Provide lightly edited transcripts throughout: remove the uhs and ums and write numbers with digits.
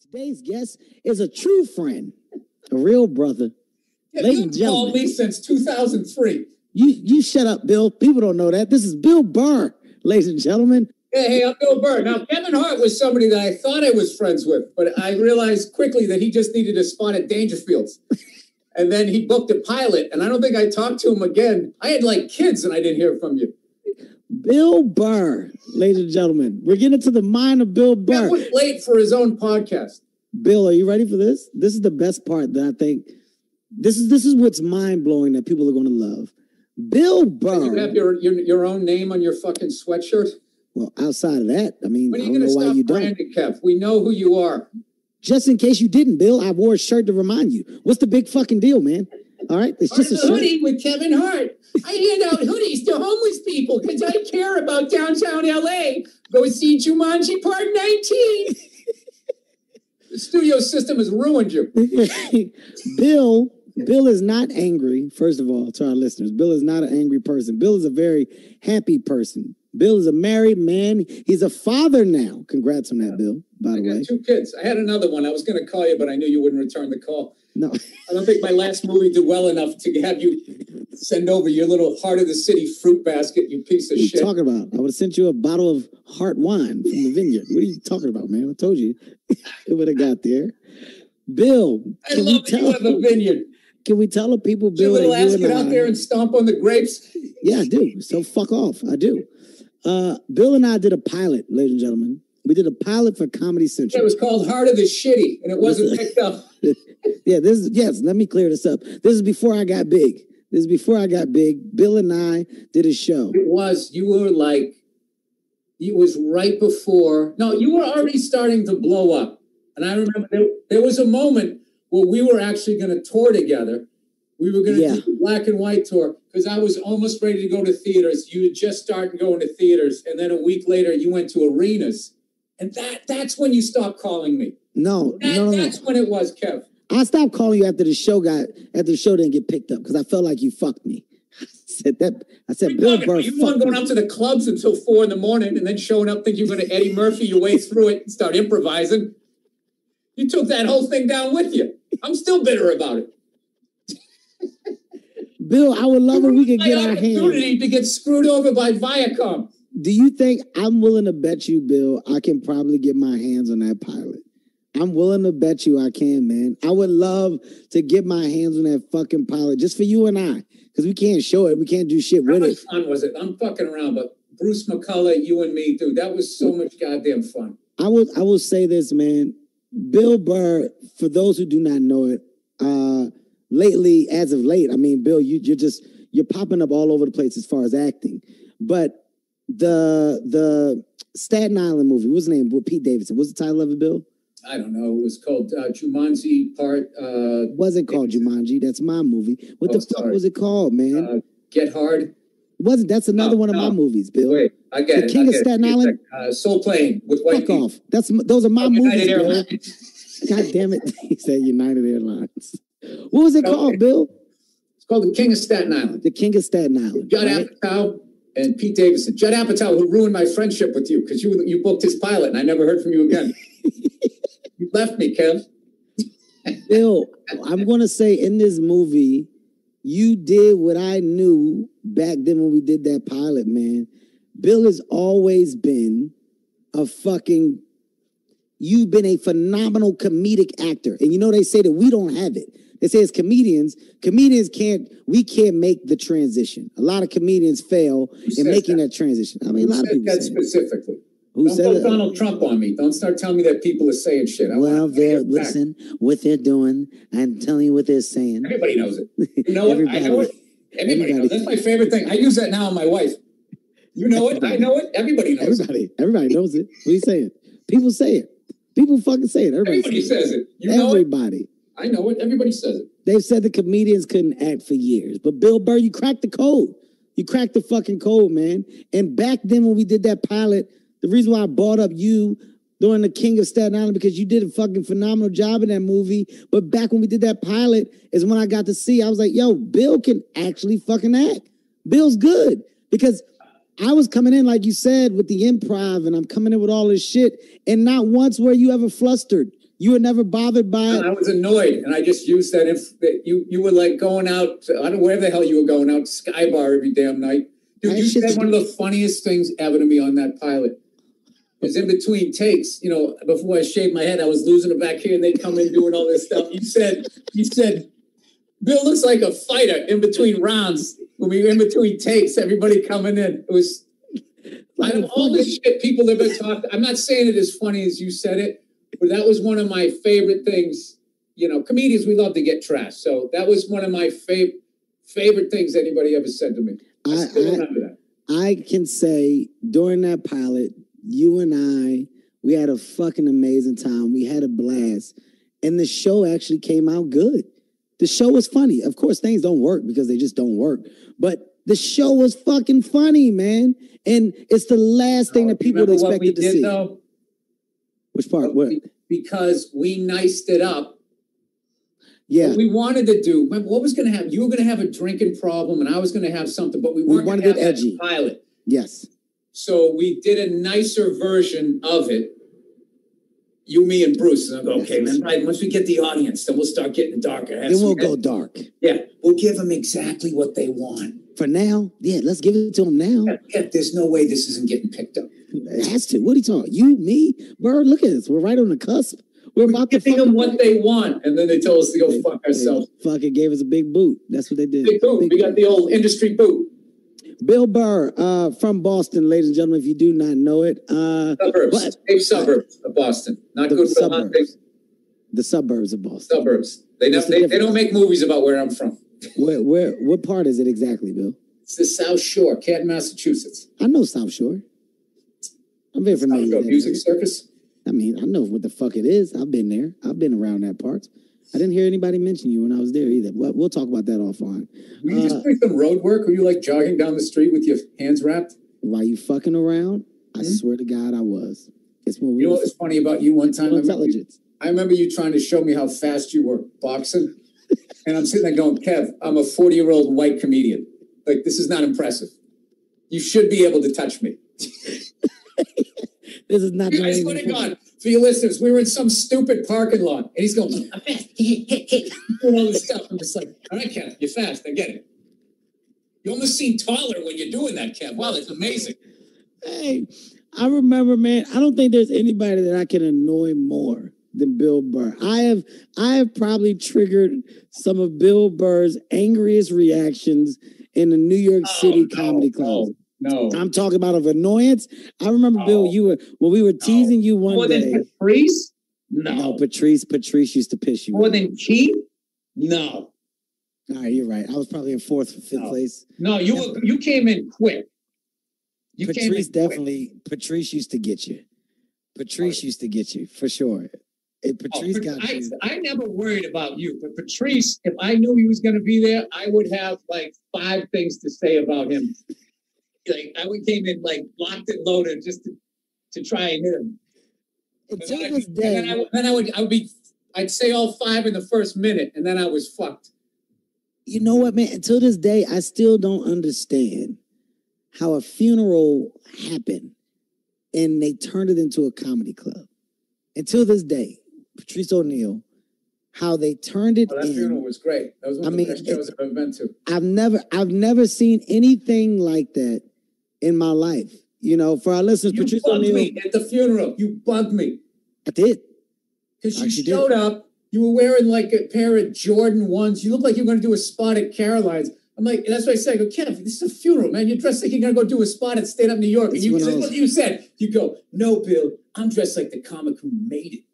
Today's guest is a true friend, a real brother. Yeah, ladies and gentlemen. You've called me since 2003. You shut up, Bill. People don't know that. This is Bill Burr, ladies and gentlemen. Yeah, hey, I'm Bill Burr. Now, Kevin Hart was somebody that I thought I was friends with, but I realized quickly that he just needed a spot at Dangerfields. And then he booked a pilot, and I don't think I talked to him again. I had, like, kids, and I didn't hear from you. Bill Burr, ladies and gentlemen. We're getting into the mind of Bill Burr. That was late for his own podcast. Bill, are you ready for this? This is the best part that I think. This is what's mind-blowing that people are going to love. Bill Burr. And you have your own name on your fucking sweatshirt? Well, outside of that, I mean, I don't know why you don't. When are you going to stop branding, Kev? We know who you are. Just in case you didn't, Bill, I wore a shirt to remind you. What's the big fucking deal, man? All right, it's just a shirt. Hoodie with Kevin Hart. I hand out hoodies to homeless people because I care about downtown L.A. Go see Jumanji Part 19. The studio system has ruined you. Bill is not angry, first of all, to our listeners. Bill is not an angry person. Bill is a very happy person. Bill is a married man. He's a father now. Congrats on that, Bill, by the way. I got 2 kids. I had another one. I was going to call you, but I knew you wouldn't return the call. No. I don't think my last movie did well enough to have you send over your little Heart of the City fruit basket, you piece of shit. What are you talking about? I would have sent you a bottle of heart wine from the vineyard. What are you talking about, man? I told you. It would have got there. Bill, I love you on the vineyard. Can we tell the people, Bill, that you and I... Get out there and stomp on the grapes? Yeah, I do. So fuck off. I do. Bill and I did a pilot, ladies and gentlemen. We did a pilot for Comedy Central. Yeah, it was called Heart of the Shitty, and it wasn't picked up. Yes, let me clear this up. This is before I got big. Bill and I did a show. It was right before. No, you were already starting to blow up. And I remember there was a moment where we were actually going to tour together. We were going to do the black and white tour because I was almost ready to go to theaters. You had just started going to theaters. And then a week later, you went to arenas. And that's when you stopped calling me. No. That's when it was, Kev. I stopped calling you after the show didn't get picked up because I felt like you fucked me. I said, Bill Burr, you weren't going out to the clubs until 4 a.m. and then showing up thinking you're going to Eddie Murphy your way through it and start improvising. You took that whole thing down with you. I'm still bitter about it. Bill, I would love if we could get our hands. Opportunity to get screwed over by Viacom. Do you think I'm willing to bet you, Bill, I can probably get my hands on that pilot? I'm willing to bet you I can, man. I would love to get my hands on that fucking pilot just for you and I, because we can't show it. We can't do shit with it. How much fun was it? I'm fucking around, but Bruce McCullough, you and me, dude, that was so much goddamn fun. I will say this, man. Bill Burr, for those who do not know it, as of late, I mean, Bill, you're popping up all over the place as far as acting. But the Staten Island movie, what's the name? With Pete Davidson, what's the title of it, Bill? I don't know. It was called Jumanji Part. Wasn't called Jumanji. That's my movie. What the fuck was it called, man? Get Hard. Wasn't that's another one of my movies, Bill? Wait, I get it. The King of Staten Island. Soul Plane with white. Fuck off. Those are my movies. United Airlines. God damn it! He said United Airlines. What was it called, Bill? It's called The King of Staten Island. The King of Staten Island. Judd Apatow and Pete Davidson. Judd Apatow, who ruined my friendship with you because you booked his pilot and I never heard from you again. You left me, Kev. Bill, I'm going to say in this movie, you did what I knew back then when we did that pilot, man. Bill has always been you've been a phenomenal comedic actor. And you know they say that we don't have it. They say as comedians can't make the transition. A lot of comedians fail in making that transition. I mean, a lot of people say that specifically. Don't put Donald Trump on me. Don't start telling me that people are saying shit. Listen, what they're doing, I'm telling you what they're saying. Everybody knows it. You know what? I know it. Everybody knows. That's my favorite thing. I use that now on my wife. You know it. I know it. Everybody knows it. Everybody knows it. What are you saying? People say it. People fucking say it. Everybody says it. You know it. Everybody. I know it. Everybody says it. They've said the comedians couldn't act for years. But Bill Burr, you cracked the code. You cracked the fucking code, man. And back then when we did that pilot, the reason why I brought up you during The King of Staten Island, because you did a fucking phenomenal job in that movie. But back when we did that pilot is when I got to see, I was like, yo, Bill can actually fucking act. Bill's good. Because I was coming in, like you said, with the improv, and I'm coming in with all this shit. And not once were you ever flustered. You were never bothered by it? I was annoyed, and I just used that. You were like going out, I don't know, wherever the hell you were going out, Sky Bar every damn night. Dude, you said one of the funniest things ever to me on that pilot. Because in between takes, you know, before I shaved my head, I was losing it back here, and they'd come in doing all this stuff. You said, Bill looks like a fighter in between rounds. When we were in between takes, everybody coming in. It was, out of all the shit people ever talked, I'm not saying it as funny as you said it, but that was one of my favorite things. You know, comedians, we love to get trashed. So that was one of my favorite things anybody ever said to me. I still remember that. I can say during that pilot, you and I, we had a fucking amazing time. We had a blast. And the show actually came out good. The show was funny. Of course, things don't work because they just don't work. But the show was fucking funny, man. And it's the last thing that people expected to see. Though? Which part? What? Because we niced it up. Yeah. What we wanted to do, remember what was going to happen? You were going to have a drinking problem and I was going to have something, but we wanted it edgy. Pilot. Yes. So we did a nicer version of it. You, me, and Bruce. And I go, okay, man, right, once we get the audience, then we'll start getting darker. Then we'll go dark. Yeah, we'll give them exactly what they want. For now, yeah, let's give it to them now. Yeah, there's no way this isn't getting picked up. It has to. What are you talking? You, me, Bird, look at this. We're right on the cusp. We're about to give them what they want, and then they told us to go fuck ourselves. Fucking gave us a big boot. That's what they did. Big boot. We got the old industry boot. Bill Burr from Boston, ladies and gentlemen, if you do not know it. Suburbs. Safe suburbs of Boston. Not good for the suburbs of Boston. Suburbs. They don't make movies about where I'm from. What part is it exactly, Bill? It's the South Shore, Canton, Massachusetts. I know South Shore. I'm very familiar with that. Music circus? I mean, I know what the fuck it is. I've been there. I've been around that part. I didn't hear anybody mention you when I was there either. We'll talk about that offline. Were you just doing some road work? Were you like jogging down the street with your hands wrapped? While you fucking around? I swear to God, I was. It's when we know what was funny about you one time? I remember you trying to show me how fast you were boxing. And I'm sitting there going, Kev, I'm a 40-year-old white comedian. Like, this is not impressive. You should be able to touch me. This is not. I swear to God, for your listeners, we were in some stupid parking lot, and he's going, I'm fast, doing all this stuff. I'm just like, all right, Kev, you're fast. I get it. You almost seem taller when you're doing that, Kev. Wow, that's amazing. Hey, I remember, man. I don't think there's anybody that I can annoy more than Bill Burr. I have probably triggered some of Bill Burr's angriest reactions in the New York City comedy club. No, I'm talking about of annoyance. I remember, Bill, you were when we were teasing you one day. More than Patrice? No, Patrice used to piss you. More than Keith? No. All right, you're right. I was probably in fourth or fifth place. No, you came in quick. Patrice used to get you. Patrice used to get you for sure. I never worried about you, but Patrice, if I knew he was going to be there, I would have like 5 things to say about him. Like I came in like locked and loaded just to try and hit him. I'd say all 5 in the first minute, and then I was fucked. You know what, man? Until this day, I still don't understand how a funeral happened and they turned it into a comedy club. Until this day, Patrice O'Neal, how they turned it in. That funeral was great. That was one of the best shows I've ever been to. I've never seen anything like that in my life. You know, for our listeners, Patrice O'Neal. You bugged me at the funeral. You bugged me. I did. Because you showed up. You were wearing like a pair of Jordan 1s. You looked like you were going to do a spot at Caroline's. I'm like, that's what I said. I go, Kev, this is a funeral, man. You're dressed like you're going to go do a spot at Stand Up New York. And this is what you said. You go, no, Bill, I'm dressed like the comic who made it.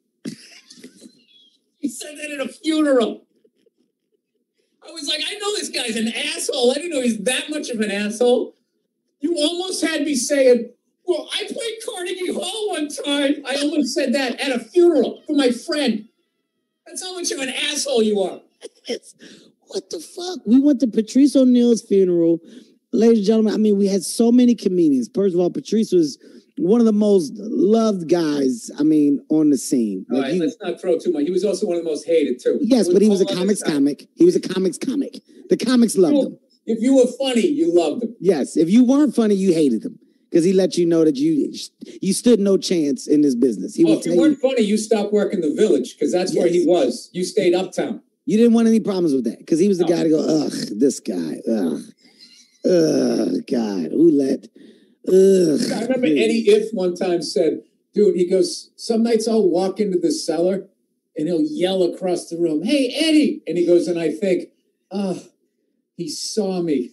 He said that at a funeral. I was like, I know this guy's an asshole. I didn't know he's that much of an asshole. You almost had me saying, well, I played Carnegie Hall one time. I almost said that at a funeral for my friend. That's how much of an asshole you are. What the fuck? We went to Patrice O'Neal's funeral. Ladies and gentlemen, I mean, we had so many comedians. First of all, Patrice was one of the most loved guys, I mean, on the scene. All right, let's not throw too much. He was also one of the most hated, too. Yes, but he was a comics comic. He was a comics comic. The comics loved him. If you were funny, you loved him. Yes, if you weren't funny, you hated him. because he let you know that you stood no chance in this business. He if you weren't funny, you stopped working the Village because that's where he was. You stayed uptown. You didn't want any problems with that because he was the guy to go, this guy, God, who let, I remember Eddie Iff one time said, dude, he goes, some nights I'll walk into the Cellar and he'll yell across the room, hey, Eddie. And he goes, and I think, he saw me.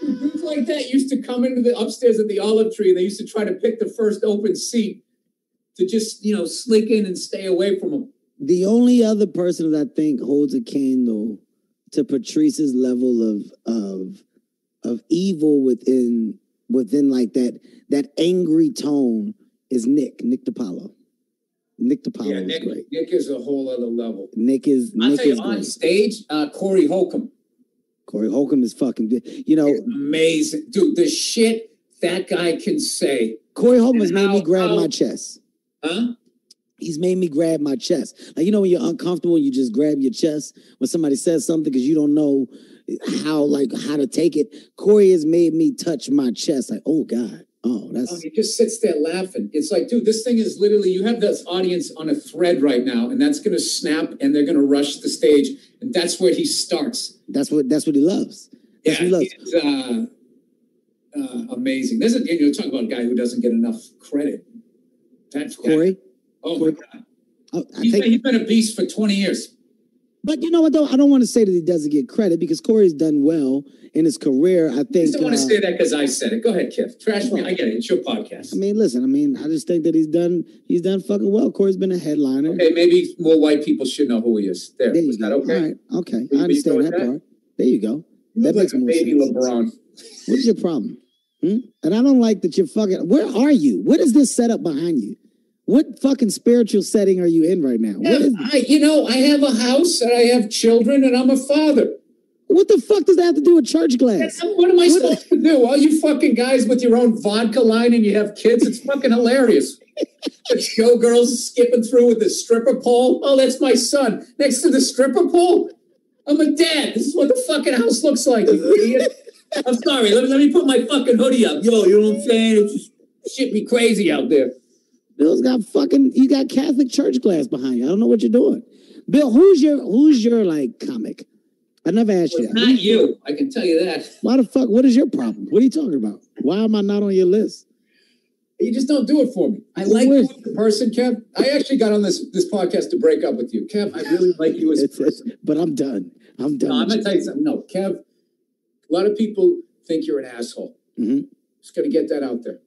Dudes like that used to come into the upstairs at the Olive Tree, and they used to try to pick the first open seat to just, you know, slink in and stay away from them. The only other person that I think holds a candle to Patrice's level of evil within like that angry tone is Nick DiPaolo. Nick DiPaolo is great. Nick is a whole other level. I'll tell you, on stage, Corey Holcomb. Corey Holcomb is fucking, you know. It's amazing. Dude, the shit that guy can say. Corey Holcomb has made me grab my chest. Huh? He's made me grab my chest. Like, you know, when you're uncomfortable and you just grab your chest when somebody says something because you don't know how to take it. Corey has made me touch my chest. Like, oh, God. Oh, that's. He just sits there laughing. It's like, dude, this thing is literally, you have this audience on a thread right now, and that's going to snap, and they're going to rush the stage, and that's where he starts. That's what he loves. That's what he loves. Amazing. There's you're talking about a guy who doesn't get enough credit. That's Corey. Oh, my God. He's been a beast for 20 years. But you know what, though? I don't want to say that he doesn't get credit because Corey's done well in his career, I think. I just don't want to say that because I said it. Go ahead, Kev. Trash me. I get it. It's your podcast. I mean, listen. I mean, I just think that he's done fucking well. Corey's been a headliner. Okay, maybe more white people should know who he is. There was that okay? All right. Okay. I understand that part. There you go. That makes more sense. Baby LeBron. What's your problem? And I don't like that you're fucking... Where are you? What is this setup behind you? What fucking spiritual setting are you in right now? Yeah, I have a house and I have children and I'm a father. What the fuck does that have to do with church glass? What am I supposed to do? All you fucking guys with your own vodka line and you have kids, it's fucking hilarious. The showgirls skipping through with the stripper pole. Oh, that's my son. Next to the stripper pole, I'm a dad. This is what the fucking house looks like, you idiot. I'm sorry. Let me put my fucking hoodie up. Yo, you know what I'm saying? It's just shit me crazy out there. Bill's got fucking, you got Catholic church glass behind you. I don't know what you're doing. Bill, who's your like comic? I never asked you that. Not you. I can tell you that. Why the fuck? What is your problem? What are you talking about? Why am I not on your list? You just don't do it for me. I like you as a person, Kev. I actually got on this podcast to break up with you. Kev, I really like you as a person. But I'm done. I'm done. No, I'm going to tell you something. No, Kev, a lot of people think you're an asshole. Mm-hmm. Just going to get that out there.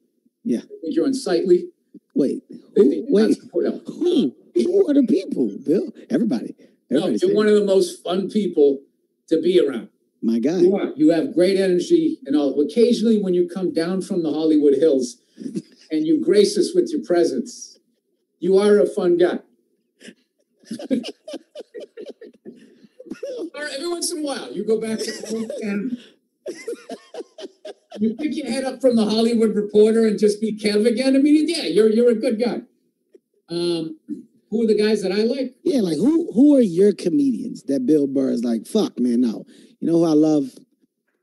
Yeah. They think you're unsightly. Wait. Who are the people, Bill? Everybody. Everybody's you're one of the most fun people to be around. My God. You have great energy and all. Occasionally, when you come down from the Hollywood Hills and you grace us with your presence, you are a fun guy. All right, every once in a while, you go back to the book and you pick your head up from the Hollywood Reporter and just be Kev again. I mean, yeah, you're a good guy. Who are the guys that I like? Yeah, like who are your comedians that Bill Burr is like, fuck, man, no. You know who I love?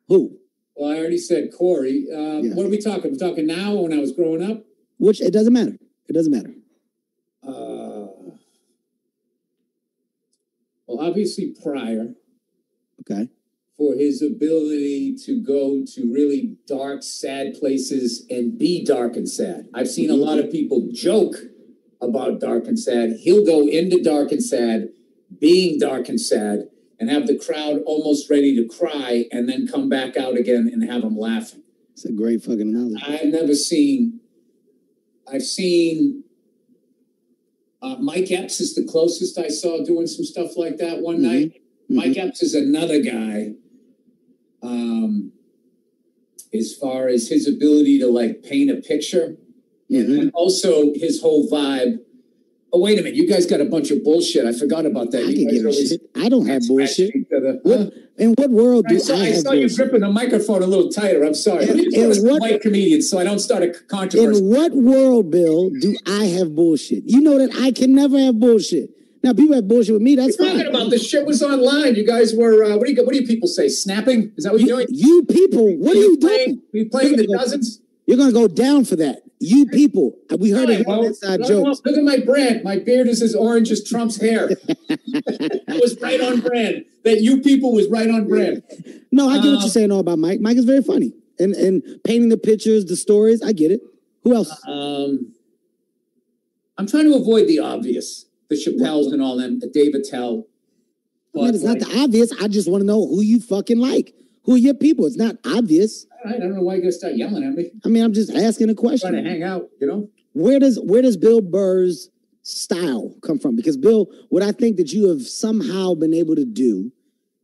Who? Well, I already said Corey. What are we talking? We're talking now or when I was growing up? Which, it doesn't matter. It doesn't matter. Well, obviously Pryor. Okay. For his ability to go to really dark, sad places and be dark and sad. I've seen a lot of people joke about dark and sad. He'll go into dark and sad, being dark and sad, and have the crowd almost ready to cry and then come back out again and have them laughing. It's a great fucking analogy. I've seen Mike Epps is the closest I saw doing some stuff like that one night. Mike Epps is another guy. As far as his ability to like paint a picture and also his whole vibe. Oh, wait a minute. You guys got a bunch of bullshit. I forgot about that. I don't have bullshit. In what world do I saw you gripping the microphone a little tighter. I'm sorry. I'm white comedian, so I don't start a controversy. In what world, Bill, do I have bullshit? You know that I can never have bullshit. Now, people have bullshit with me. That's fine. You're talking about this shit was online. You guys were, what do you people say? Snapping? Is that what you're doing? You people, what are you doing? Are you playing the dozens? You're going to go down for that. You people. We heard it on inside jokes. Look at my brand. My beard is as orange as Trump's hair. It was right on brand. That you people was right on brand. No, I get what you're saying all about Mike. Mike is very funny. And painting the pictures, the stories, I get it. Who else? I'm trying to avoid the obvious. The Chappelle's and all them, Dave Attell. But it's not the obvious. I just want to know who you fucking like. Who are your people? It's not obvious. I don't know why you're going to start yelling at me. I mean, I'm just asking a question. Trying to hang out, you know? Where does Bill Burr's style come from? Because, Bill, what I think that you have somehow been able to do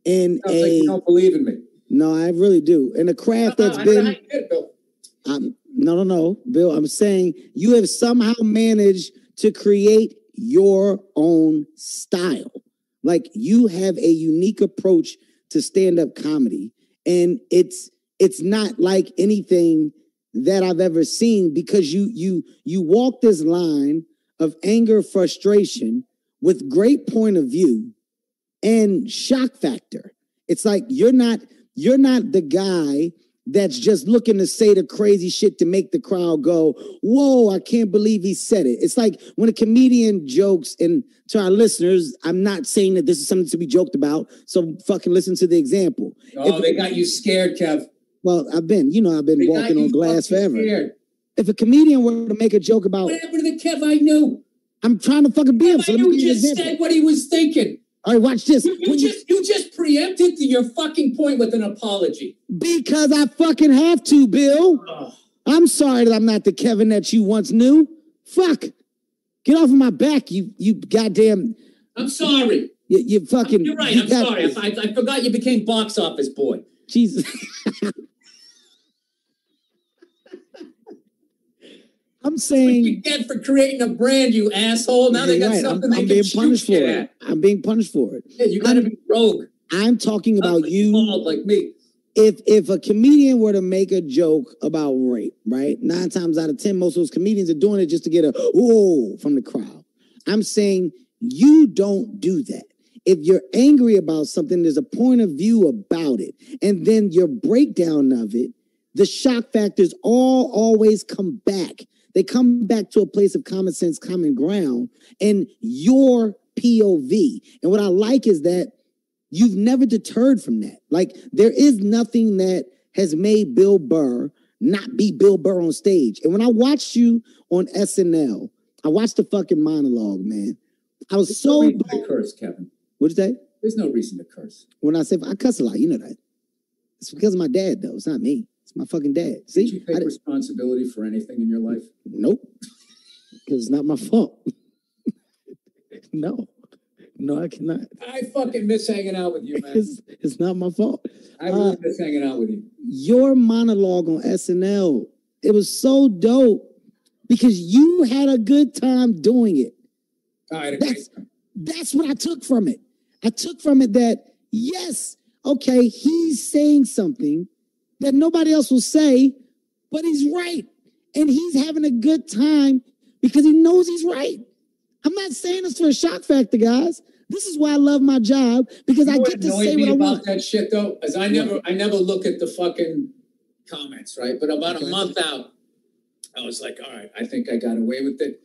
in a... Like you don't believe in me. No, I really do. In a craft that's been... No, Bill, I'm saying you have somehow managed to create your own style. Like, you have a unique approach to stand-up comedy, and it's not like anything that I've ever seen, because you walk this line of anger, frustration with great point of view and shock factor. It's like you're not the guy that's just looking to say the crazy shit to make the crowd go, whoa, I can't believe he said it. It's like when a comedian jokes, and to our listeners, I'm not saying that this is something to be joked about, so fucking listen to the example. Oh, they got you scared, Kev. Well, I've been walking on glass forever. Scared. If a comedian were to make a joke about... What happened to the Kev I knew? I'm trying to fucking be him. So I knew you just said what he was thinking. All right, watch this. You just preempted your fucking point with an apology. Because I fucking have to, Bill. Ugh. I'm sorry that I'm not the Kevin that you once knew. Fuck. Get off of my back, you goddamn... I'm sorry. You fucking... You're right, I'm sorry. I forgot you became box office boy. Jesus. I'm saying... What you get for creating a brand, you asshole. Now they got something they can shoot for it. I'm being punished for it. Yeah, you got to be rogue. I'm talking about you. Like me. If a comedian were to make a joke about rape, right? 9 times out of 10, most of those comedians are doing it just to get a, whoa, from the crowd. I'm saying you don't do that. If you're angry about something, there's a point of view about it. And then your breakdown of it, the shock factors all always come back. They come back to a place of common sense, common ground, and your POV. And what I like is that you've never deterred from that. Like, there is nothing that has made Bill Burr not be Bill Burr on stage. And when I watched you on SNL, I watched the fucking monologue, man. I was so... There's no reason to curse, Kevin. What'd you say? There's no reason to curse. When I say, I cuss a lot, you know that. It's because of my dad, though. It's not me. My fucking dad. See, did you take responsibility for anything in your life? Nope. Because it's not my fault. No, I cannot. I fucking miss hanging out with you, man. It's not my fault. I really miss hanging out with you. Your monologue on SNL, it was so dope because you had a good time doing it. I had a great time. That's what I took from it. I took from it that, yes, okay, he's saying something that nobody else will say, but he's right. And he's having a good time because he knows he's right. I'm not saying this for a shock factor, guys. This is why I love my job, because I get to say what I want. What annoyed me about that shit, though, is I never look at the fucking comments, right? But about a month out, I was like, all right, I think I got away with it.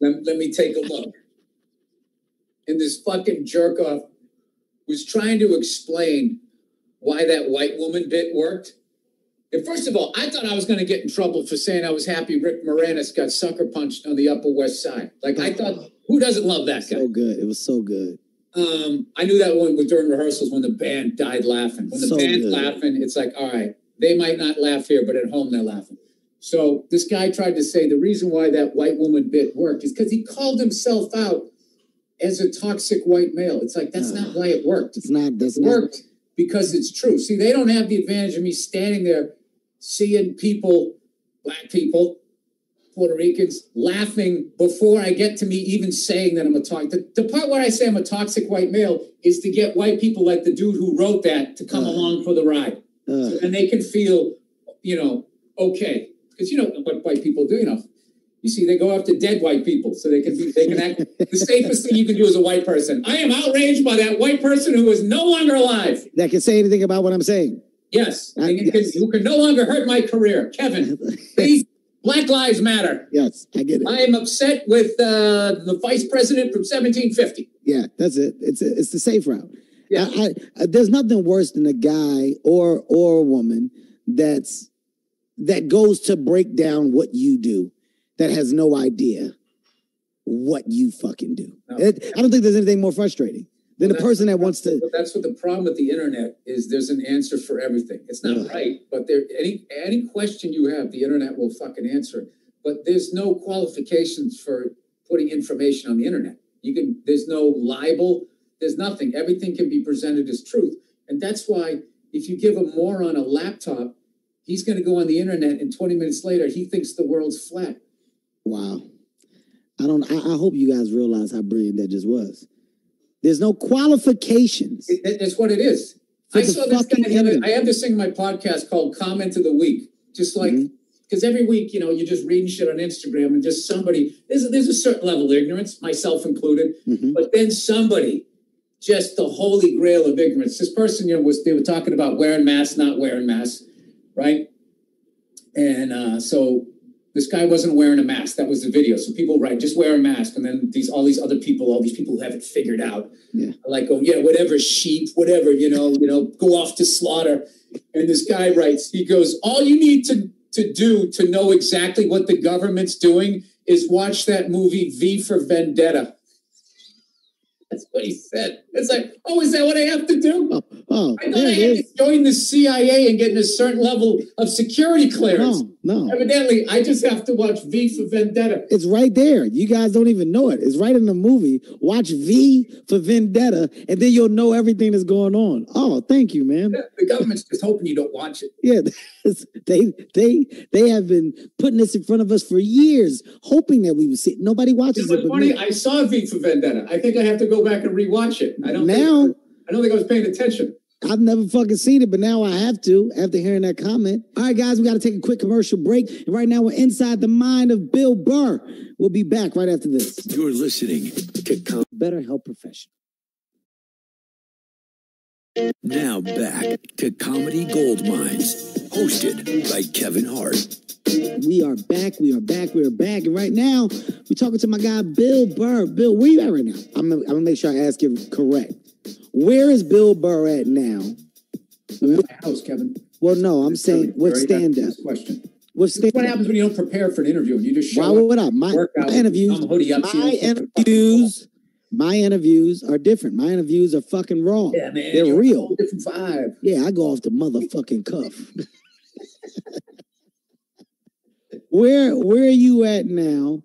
let me take a look. And this fucking jerk-off was trying to explain why that white woman bit worked. And first of all, I thought I was going to get in trouble for saying I was happy Rick Moranis got sucker punched on the Upper West Side. Like, I thought, who doesn't love that guy? So good. It was so good. I knew that one during rehearsals when the band died laughing. When the band's laughing, it's like, all right, they might not laugh here, but at home they're laughing. So this guy tried to say the reason why that white woman bit worked is because he called himself out as a toxic white male. It's like, that's not why it worked. It's not. That's not. It worked. Because it's true. See, they don't have the advantage of me standing there seeing people, black people, Puerto Ricans, laughing before I get to me even saying that I'm a toxic. The part where I say I'm a toxic white male is to get white people like the dude who wrote that to come along for the ride. So, and they can feel, okay. Because you know what white people do, You see, they go after dead white people, so they can act. The safest thing you can do as a white person. I am outraged by that white person who is no longer alive. That can say anything about what I'm saying. Yes, who can no longer hurt my career. Kevin, please, Black Lives Matter. Yes, I get it. I am upset with the vice president from 1750. Yeah, that's it. It's the safe route. Yeah, there's nothing worse than a guy or a woman that goes to break down what you do that has no idea what you fucking do. No. I don't think there's anything more frustrating than the person that wants to... That's what the problem with the internet is. There's an answer for everything. It's not right, but any question you have, the internet will fucking answer it. But there's no qualifications for putting information on the internet. There's no libel. There's nothing. Everything can be presented as truth. And that's why if you give a moron a laptop, he's going to go on the internet and 20 minutes later, he thinks the world's flat. Wow. I hope you guys realize how brilliant that just was. There's no qualifications. That's what it is. I saw this guy. I have this thing in my podcast called Comment of the Week. Just like, because every week, you know, you're just reading shit on Instagram and just somebody, there's a certain level of ignorance, myself included, but then somebody, just the holy grail of ignorance. This person, you know, they were talking about wearing masks, not wearing masks, right? And so this guy wasn't wearing a mask. That was the video. So people write, just wear a mask. And then all these people who have it figured out, like, oh, yeah, whatever, sheep, whatever, you know, go off to slaughter. And this guy writes, he goes, all you need to do to know exactly what the government's doing is watch that movie V for Vendetta. That's what he said. It's like, oh, is that what I have to do? I thought I had to join the CIA and get in a certain level of security clearance. No. Evidently, I just have to watch V for Vendetta. It's right there. You guys don't even know it. It's right in the movie. Watch V for Vendetta, and then you'll know everything that's going on. Oh, thank you, man. The government's just hoping you don't watch it. Yeah, they have been putting this in front of us for years, hoping that we would see it. Nobody watches it. Funny, I saw V for Vendetta. I think I have to go back and rewatch it. I don't think I was paying attention. I've never fucking seen it, but now I have to after hearing that comment. All right, guys, we got to take a quick commercial break. And right now we're inside the mind of Bill Burr. We'll be back right after this. You're listening to BetterHelp Professional. Now back to Comedy Goldmines, hosted by Kevin Hart. We are back. And right now, we're talking to my guy, Bill Burr. Bill, where you at right now? I'm going to make sure I ask you correct. Where is Bill Burr at now? I'm at my house, Kevin. Well, no, I'm saying with stand-up. What happens when you don't prepare for an interview and you just show up? My interviews are different. My interviews are fucking raw. Yeah, man. They're real. A whole different vibe. Yeah, I go off the motherfucking cuff. Where are you at now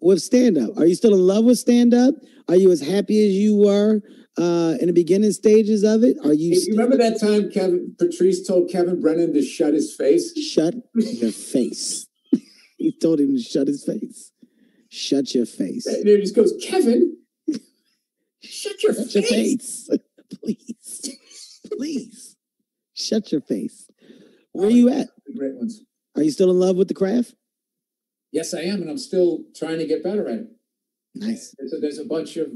with stand-up? Are you still in love with stand-up? Are you as happy as you were in the beginning stages of it? You remember that time Patrice told Kevin Brennan to shut his face? Shut your face. He told him to shut his face. Shut your face. And he just goes, Kevin, shut your face. Please. Shut your face. Where are you at? The great ones. Are you still in love with the craft? Yes, I am, and I'm still trying to get better at it. Nice. There's a bunch of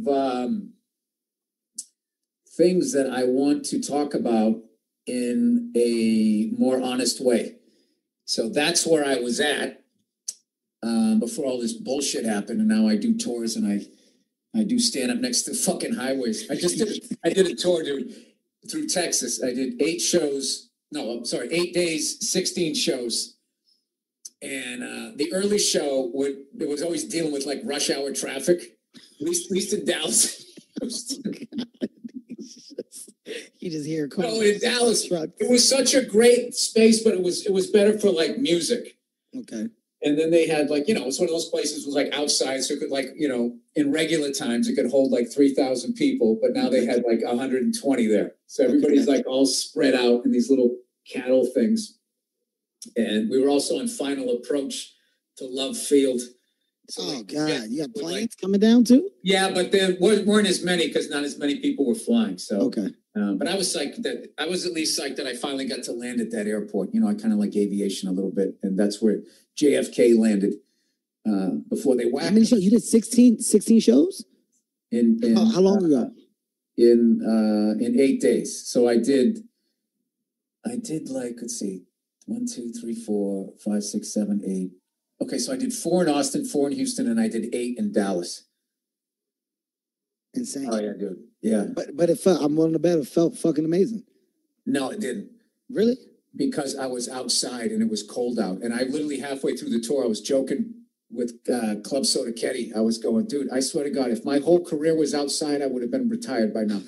things that I want to talk about in a more honest way. So that's where I was at before all this bullshit happened, and now I do tours and I do stand up next to fucking highways. I did a tour through Texas. I did 8 days, 16 shows. And the early show, it was always dealing with, like, rush hour traffic, at least in Dallas. You just hear cars. No, in Dallas, it was such a great space, but it was better for, like, music. Okay. And then they had, like, you know, it's one of those places was, like, outside, so it could, like, you know, in regular times, it could hold, like, 3,000 people, but now they had, like, 120 there. So everybody's, like, all spread out in these little cattle things. And we were also on final approach to Love Field. So God, you got planes coming down too? Yeah, but there weren't as many because not as many people were flying. So but I was psyched that I finally got to land at that airport. You know, I kind of like aviation a little bit, and that's where JFK landed. before they whacked. How many shows? You did 16 shows? How long ago? In 8 days. So I did like, let's see, 1, 2, 3, 4, 5, 6, 7, 8. Okay, so I did 4 in Austin, 4 in Houston, and I did 8 in Dallas. Insane. Oh yeah, dude. Yeah. But it felt, I'm willing to bet it felt fucking amazing. No, it didn't. Really? Because I was outside and it was cold out. And I literally halfway through the tour, I was joking with Club Soda Ketty. I was going, dude, I swear to God, if my whole career was outside, I would have been retired by now.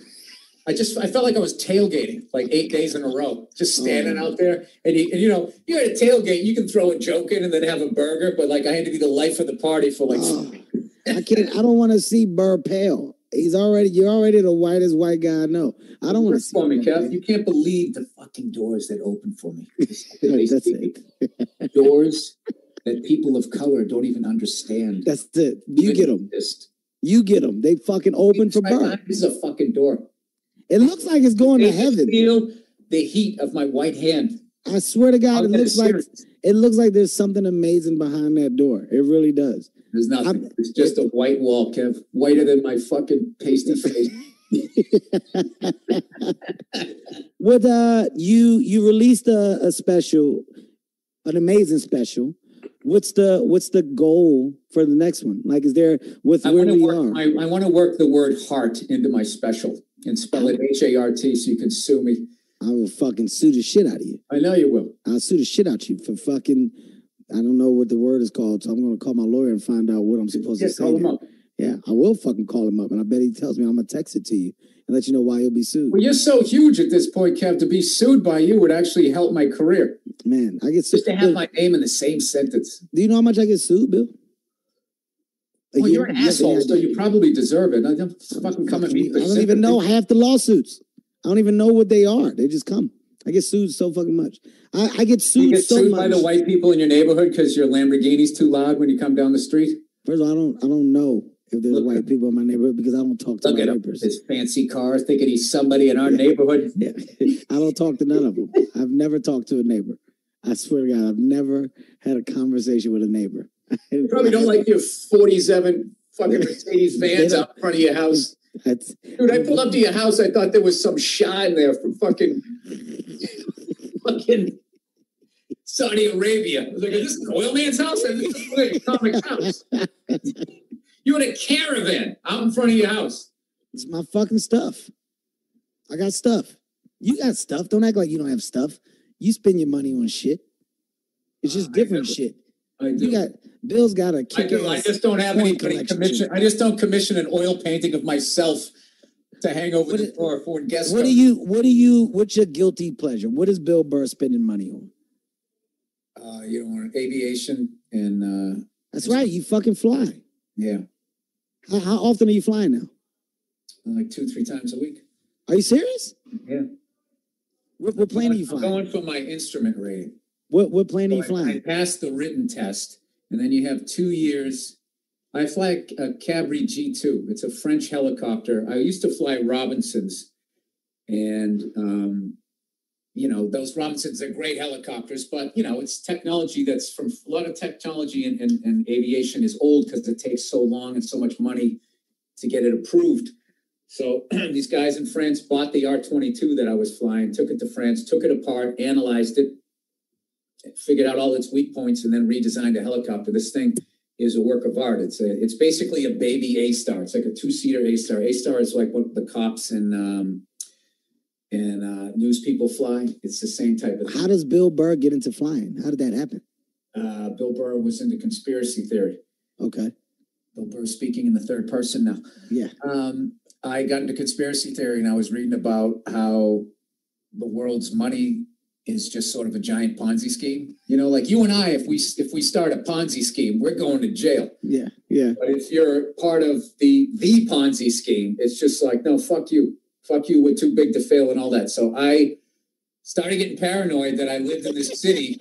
I felt like I was tailgating like 8 days in a row, just standing out there. And you know, you're at a tailgate, you can throw a joke in and then have a burger. But like, I had to be the life of the party for like. I don't want to see Burr pale. You're already the whitest white guy I know. I don't want to see for me, Kev. You can't believe the fucking doors that open for me. That's it. Doors that people of color don't even understand. That's it. You get them. You get them. They fucking open for Burr. This is a fucking door. It looks like it's going to heaven. Feel the heat of my white hand. I swear to God, it looks like there's something amazing behind that door. It really does. There's nothing. It's just a white wall, Kev. Whiter than my fucking pasty face. With you released a special, an amazing special. What's the goal for the next one? Like, is there I want to work the word heart into my special and spell it HART so you can sue me. I will fucking sue the shit out of you. I know you will. I'll sue the shit out of you for fucking, I don't know what the word is called, so I'm going to call my lawyer and find out what I'm supposed to say. Call him up. Yeah, I will fucking call him up, and I bet he tells me. I'm going to text it to you and let you know why you'll be sued. Well, you're so huge at this point, Kev. To be sued by you would actually help my career. Man, I get sued. Just to have my name in the same sentence. Do you know how much I get sued, Bill? Well, you're an asshole, so you probably deserve it. Fucking come at me. I don't even know half the lawsuits. I don't even know what they are. They just come. I get sued so fucking much. I get sued so much. You get sued by the white people in your neighborhood because your Lamborghini's too loud when you come down the street? First of all, I don't know if there's white people in my neighborhood because I don't talk to my neighbors. His fancy car thinking he's somebody in our neighborhood. Yeah. I don't talk to none of them. I've never talked to a neighbor. I swear to God, I've never had a conversation with a neighbor. You probably don't like your 47 fucking Mercedes vans out in front of your house. Dude, I pulled up to your house. I thought there was some shine there from fucking Saudi Arabia. I was like, this is an oil man's house? This is like a comic house. You in a caravan out in front of your house. It's my fucking stuff. I got stuff. You got stuff. Don't act like you don't have stuff. You spend your money on shit. It's just different shit. I do. Bill's got a kick. I just don't have anybody commission. I just don't commission an oil painting of myself to hang over the door for guests. What's your guilty pleasure? What is Bill Burr spending money on? You don't want aviation and that's right. You fucking fly. Yeah. How often are you flying now? Like 2-3 times a week. Are you serious? Yeah. What plane are you flying? I'm going for my instrument rating. What plane are you flying? I passed the written test, and then you have 2 years. I fly a Cabri G2. It's a French helicopter. I used to fly Robinsons, and, you know, those Robinsons are great helicopters, but, you know, it's technology that's from a lot of technology and aviation is old because it takes so long and so much money to get it approved. So these guys in France bought the R-22 that I was flying, took it to France, took it apart, analyzed it, figured out all its weak points, and then redesigned a helicopter. This thing is a work of art. It's basically a baby A Star. It's like a 2-seater A Star. A Star is like what the cops and news people fly. It's the same type of thing. How does Bill Burr get into flying? How did that happen? Bill Burr was into conspiracy theory. Okay. Bill Burr speaking in the third person now. Yeah. I got into conspiracy theory, and I was reading about how the world's money is just sort of a giant Ponzi scheme. You know, like you and I, if we start a Ponzi scheme, we're going to jail. Yeah, yeah. But if you're part of the Ponzi scheme, it's just like, no, fuck you, we're too big to fail and all that. So I started getting paranoid that I lived in this city.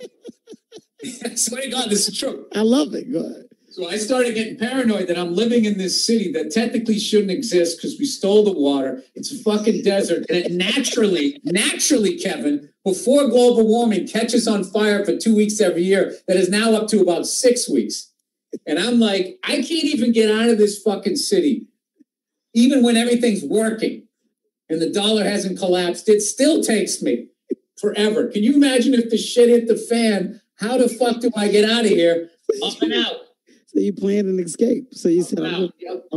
I swear to God, this is true. I love it. Go ahead. So I started getting paranoid that I'm living in this city that technically shouldn't exist because we stole the water. It's a fucking desert. And it naturally, Kevin, before global warming catches on fire for 2 weeks every year, that is now up to about 6 weeks. And I'm like, I can't even get out of this fucking city. Even when everything's working and the dollar hasn't collapsed, it still takes me forever. Can you imagine if the shit hit the fan? How the fuck do I get out of here? Up and out. So you planned an escape. So you said, I'm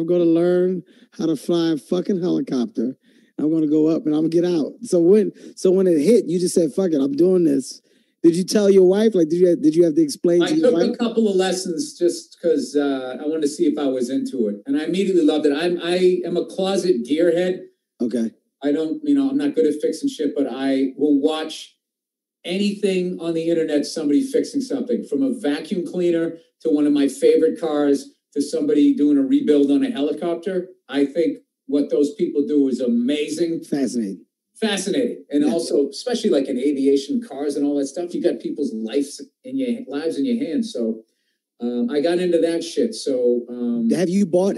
going to learn how to fly a fucking helicopter. I'm going to go up and I'm going to get out. So when it hit, you just said, fuck it, I'm doing this. Did you tell your wife? Like, did you have to explain to your wife? I took a couple of lessons just because I wanted to see if I was into it. And I immediately loved it. I am a closet gearhead. Okay. I don't, I'm not good at fixing shit, but I will watch anything on the internet, somebody fixing something, from a vacuum cleaner to one of my favorite cars to somebody doing a rebuild on a helicopter. I think what those people do is amazing. Fascinating. And also, especially like in aviation, cars and all that stuff, you got people's lives in your hands. So I got into that shit. So have you bought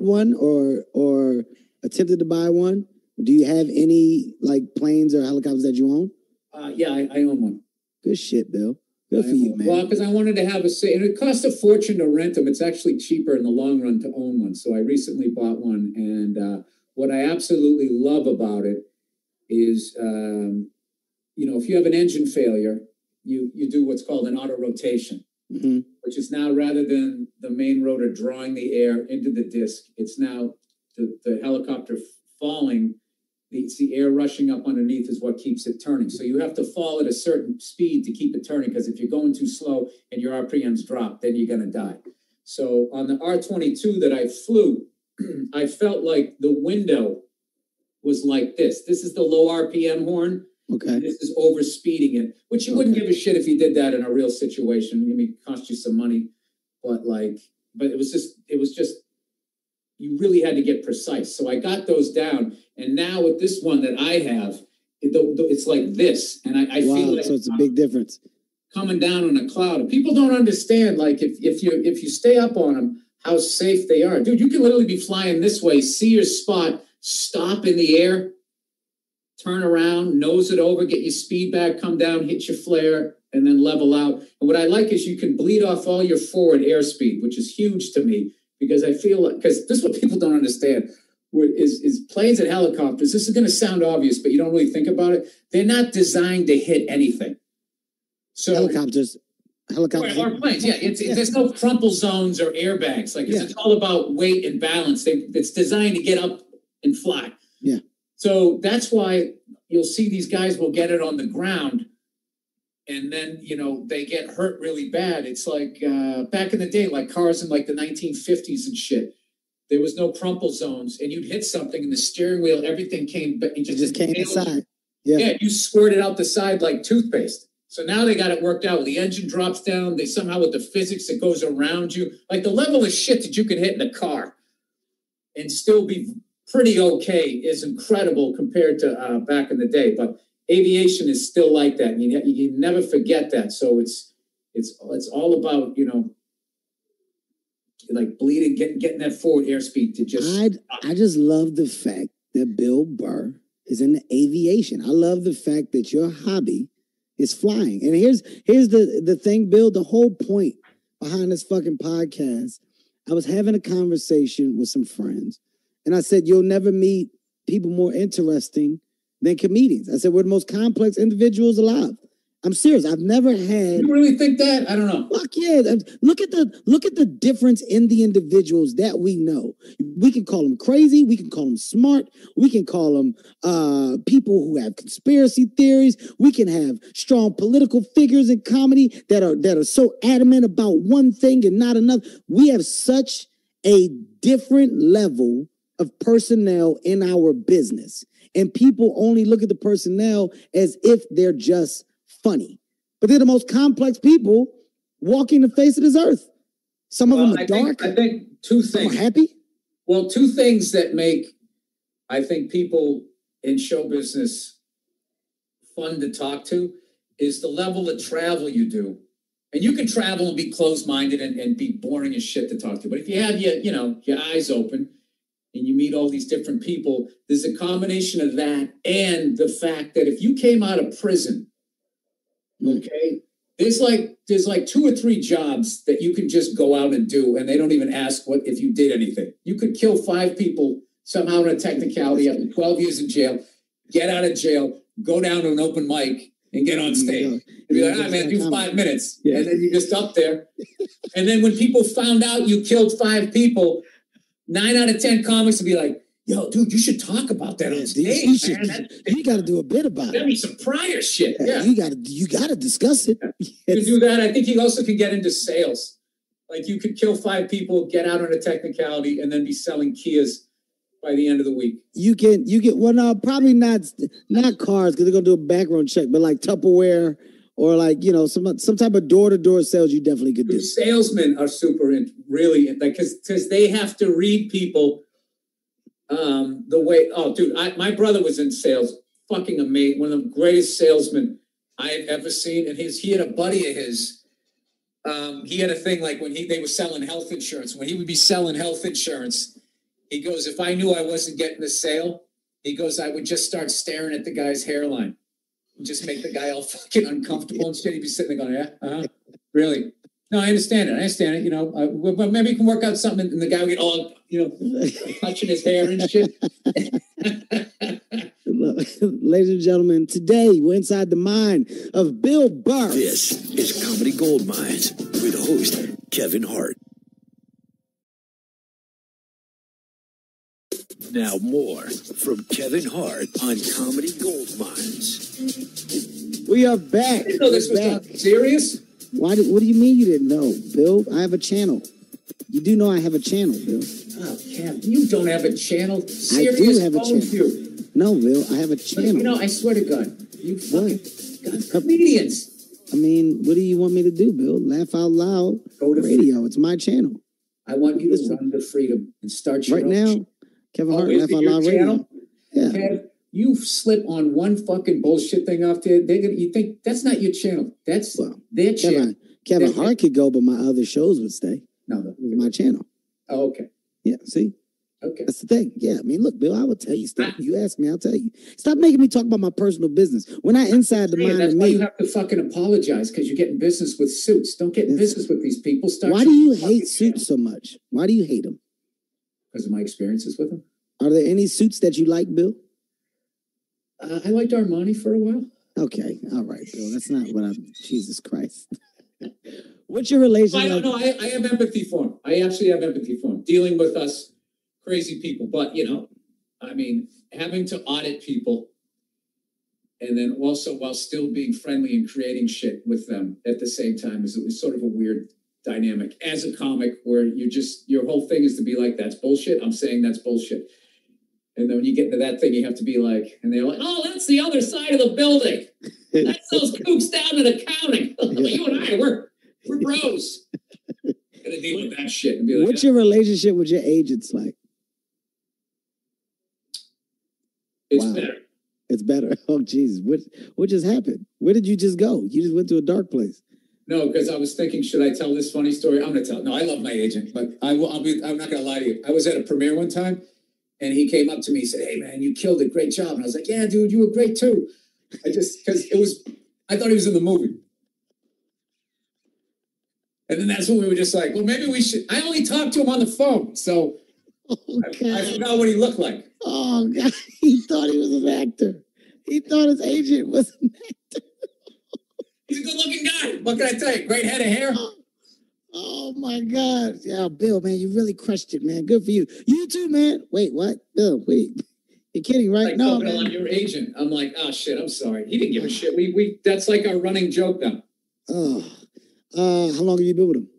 one or attempted to buy one? Do you have any like planes or helicopters that you own? Yeah, I own one. Good shit, Bill. Good for you, man. Well, because I wanted to have a say. And it cost a fortune to rent them. It's actually cheaper in the long run to own one. So I recently bought one. And what I absolutely love about it is, if you have an engine failure, you do what's called an auto rotation, mm-hmm. which is now, rather than the main rotor drawing the air into the disc, it's now the helicopter falling. It's the air rushing up underneath is what keeps it turning. So you have to fall at a certain speed to keep it turning, because if you're going too slow and your RPMs drop, then you're going to die. So on the R-22 that I flew, I felt like the window was like this. This is the low RPM horn. Okay. This is overspeeding it, which you wouldn't give a shit if you did that in a real situation. I mean, it cost you some money, but it was just, you really had to get precise. So I got those down. And now with this one that I have, it's like this. And I feel like, so it's a big difference coming down on a cloud. People don't understand, like, if you stay up on them, how safe they are. Dude, you can literally be flying this way, see your spot, stop in the air, turn around, nose it over, get your speed back, come down, hit your flare, and then level out. And what I like is you can bleed off all your forward airspeed, which is huge to me. Because I feel like, because this is what people don't understand, is planes and helicopters, this is going to sound obvious, but you don't really think about it, they're not designed to hit anything. So Helicopters. Or planes, yeah. There's no crumple zones or airbags. It's all about weight and balance. It's designed to get up and fly. Yeah. So that's why you'll see these guys will get it on the ground, and then, they get hurt really bad. It's like back in the day, like cars in like the 1950s and shit, there was no crumple zones, and you'd hit something and the steering wheel, everything came, but it just came inside. Yeah, you squirted out the side like toothpaste. So now they got it worked out. The engine drops down. They somehow, with the physics that goes around you, like the level of shit that you can hit in a car and still be pretty okay is incredible compared to back in the day. But aviation is still like that. You never forget that. So it's all about, like bleeding, getting that forward airspeed to just. I just love the fact that Bill Burr is in the aviation. I love the fact that your hobby is flying. And here's the thing, Bill. The whole point behind this fucking podcast. I was having a conversation with some friends, and I said, "You'll never meet people more interesting than comedians." I said, we're the most complex individuals alive. I'm serious. I've never had. You really think that? I don't know. Fuck yeah. Look at the difference in the individuals that we know. We can call them crazy. We can call them smart. We can call them people who have conspiracy theories. We can have strong political figures in comedy that are so adamant about one thing and not another. We have such a different level of personnel in our business. And people only look at the personnel as if they're just funny. But they're the most complex people walking the face of this earth. Some of them are dark. I think two things. Happy? Well, two things that make, I think, people in show business fun to talk to is the level of travel you do. And you can travel and be closed-minded and be boring as shit to talk to. But if you have your eyes open, and you meet all these different people, there's a combination of that and the fact that if you came out of prison, okay, There's like two or three jobs that you can just go out and do, and they don't even ask what if you did anything. You could kill five people somehow in a technicality after 12 years in jail, get out of jail, go down to an open mic, and get on stage. And be like, ah, man, do 5 minutes. Yeah. And then you're just up there. And then when people found out you killed five people, 9 out of 10 comics would be like, yo, dude, you should talk about that on stage. You got to do a bit about it. That'd be some prior shit. Yeah. You got to discuss it. Yeah. To do that, I think you also could get into sales. Like you could kill five people, get out on a technicality, and then be selling Kias by the end of the week. You get well, no, probably not cars because they're gonna do a background check, but like Tupperware or like some type of door-to-door sales. You definitely could do. Salesmen are really because they have to read people. The way, oh, dude, my brother was in sales, fucking amazing, one of the greatest salesmen I have ever seen. And he had a buddy of his, he had a thing like when they were selling health insurance, when he would be selling health insurance, he goes, if I knew I wasn't getting the sale, he goes, I would just start staring at the guy's hairline and just make the guy all fucking uncomfortable and shit. He'd be sitting there going, yeah, uh-huh, really? No, I understand it, but maybe you can work out something, and the guy would get all, touching his hair and shit. Ladies and gentlemen, today we're inside the mind of Bill Burr. This is Comedy Goldmines with host Kevin Hart. Now more from Kevin Hart on Comedy Goldmines. We are back. You know this was not serious? What do you mean you didn't know, Bill? I have a channel. You do know I have a channel, Bill. Oh, Cam, you don't have a channel. Seriously, I do have a channel. You. No, Bill, I have a channel. But, I swear to God, you fucking comedians. I mean, what do you want me to do, Bill? Laugh out loud. Go to radio. Freedom. It's my channel. I want you to run to freedom and start your own channel. Kevin Hart, Laugh Out Loud Radio. Yeah. Kev, you slip on one fucking bullshit thing off there. You think that's not your channel. That's their channel. Kevin Hart could go, but my other shows would stay. No. My channel. Oh, okay. Yeah, see? Okay. That's the thing. Yeah, I mean, look, Bill, I will tell you stuff. You ask me, I'll tell you. Stop making me talk about my personal business. When I inside the mind of me. That's why you have to fucking apologize, because you get in business with suits. Don't get in business with these people. Why do you hate suits so much? Why do you hate them? Because of my experiences with them. Are there any suits that you like, Bill? I liked Armani for a while. Okay. All right, Bill. That's not what I'm... Jesus Christ. What's your relationship? I don't know. I have empathy for him. I actually have empathy for him. Dealing with us crazy people. But, having to audit people and then also while still being friendly and creating shit with them at the same time is sort of a weird dynamic as a comic where your whole thing is to be like, that's bullshit. I'm saying that's bullshit. And then when you get into that thing, you have to be like, and they're like, oh, that's the other side of the building. That's those kooks down in accounting. You and I, we're bros. Gotta deal with that shit. And be like, what's your relationship with your agents like? It's better. It's better. Oh, Jesus. What just happened? Where did you just go? You just went to a dark place. No, because I was thinking, should I tell this funny story? I'm going to tell it. No, I love my agent, but I'm not going to lie to you. I was at a premiere one time. And he came up to me and said, hey, man, you killed it. Great job. And I was like, yeah, dude, you were great, too. I thought he was in the movie. And then that's when we were just like, well, maybe we should. I only talked to him on the phone. So I forgot what he looked like. Oh, God. He thought he was an actor. He thought his agent was an actor. He's a good-looking guy. What can I tell you? Great head of hair. Oh, my God. Yeah, Bill, man, you really crushed it, man. Good for you. You too, man. Wait, what? Bill, wait. You're kidding, right? No, man. On your agent. I'm like, oh, shit, I'm sorry. He didn't give a shit. We that's like our running joke now. Oh. How long have you been with him?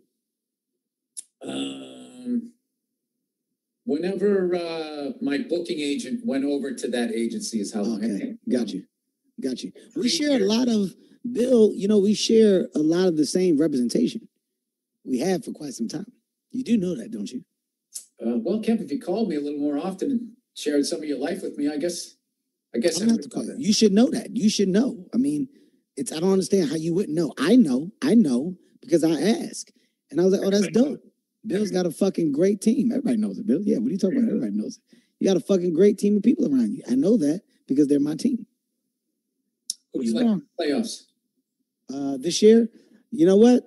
Whenever my booking agent went over to that agency is how long. Okay. Got you. We share a lot of, Bill, we share a lot of the same representation. We have for quite some time. You do know that, don't you? Well, Kemp, if you called me a little more often and shared some of your life with me, I guess I have to call you. You should know that. You should know. I mean, I don't understand how you wouldn't know. I know because I ask. And I was like, oh, that's dope. Bill's got a fucking great team. Everybody knows it, Bill. Yeah, what are you talking about? Everybody knows it. You got a fucking great team of people around you. I know that because they're my team. Who do you like in the playoffs? This year, You know what?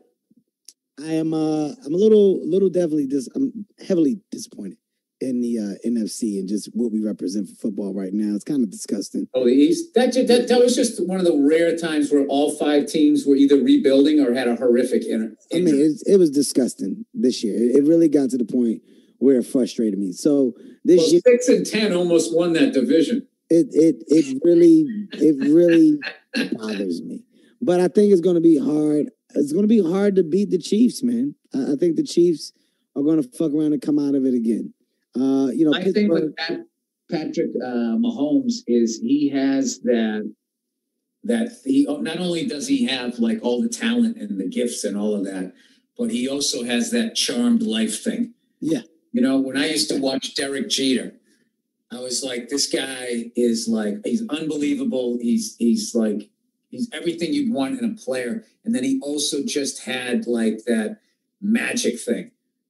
I am. I'm a little definitely. I'm heavily disappointed in the NFC and just what we represent for football right now. It's kind of disgusting. Oh, the East. That was just one of the rare times where all five teams were either rebuilding or had a horrific injury. I mean, it was disgusting this year. It really got to the point where it frustrated me. So this year, 6-10 almost won that division. It really bothers me. But I think it's going to be hard. It's going to be hard to beat the Chiefs, man. I think the Chiefs are going to fuck around and come out of it again. I think with Patrick Mahomes is he has that not only does he have like all the talent and the gifts and all of that, but he also has that charmed life thing. Yeah. You know, when I used to watch Derek Jeter, I was like, this guy is like, he's unbelievable. He's everything you'd want in a player. And then he also just had like that magic thing.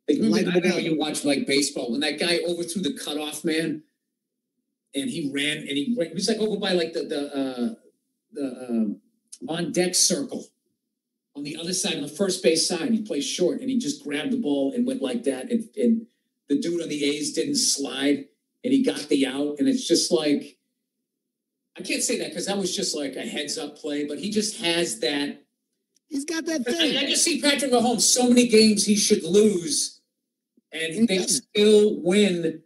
Like, I know you watch like baseball when that guy overthrew the cutoff man, and he ran. He was like over by like the on deck circle on the other side, on the first base side. He plays short, and he just grabbed the ball and went like that. And the dude on the A's didn't slide, and he got the out. And it's just like, I can't say that because that was just like a heads up play, but he just has that. He's got that thing. I just see Patrick Mahomes. So many games he should lose, and they still win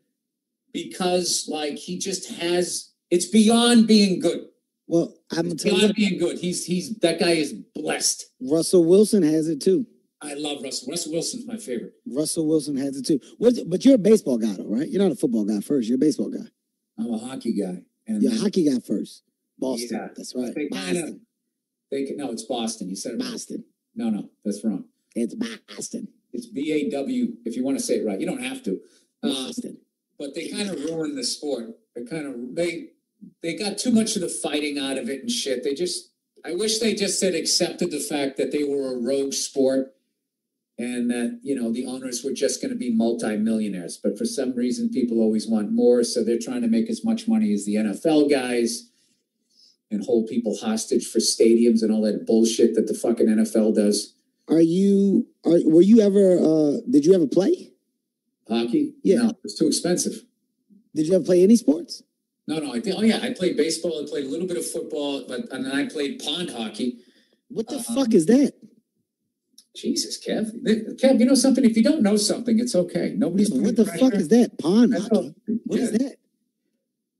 because, like, he just has. It's beyond being good. Well, I'm beyond being good. He's that guy is blessed. Russell Wilson has it too. I love Russell. Russell Wilson's my favorite. Russell Wilson has it too. But you're a baseball guy, though, right? You're not a football guy first. You're a baseball guy. I'm a hockey guy. You're a hockey guy first. Boston. Yeah, that's right. Boston. No, it's Boston. You said it right. Boston. No, that's wrong. It's Boston. It's B-A-W, if you want to say it right. You don't have to. Boston. But they kind of ruined the sport. They got too much of the fighting out of it and shit. I wish they just had accepted the fact that they were a rogue sport and that, you know, the owners were just going to be multi-millionaires. But for some reason, people always want more, so they're trying to make as much money as the NFL guys and hold people hostage for stadiums and all that bullshit that the fucking NFL does. Were you ever, did you ever play? Hockey? Yeah. No, it was too expensive. Did you ever play any sports? No, I did. Oh, yeah, I played baseball. I played a little bit of football, and then I played pond hockey. What the fuck is that? Jesus, Kev, you know something? If you don't know something, it's okay. Nobody's. What the fuck is that? Pond hockey? What is that?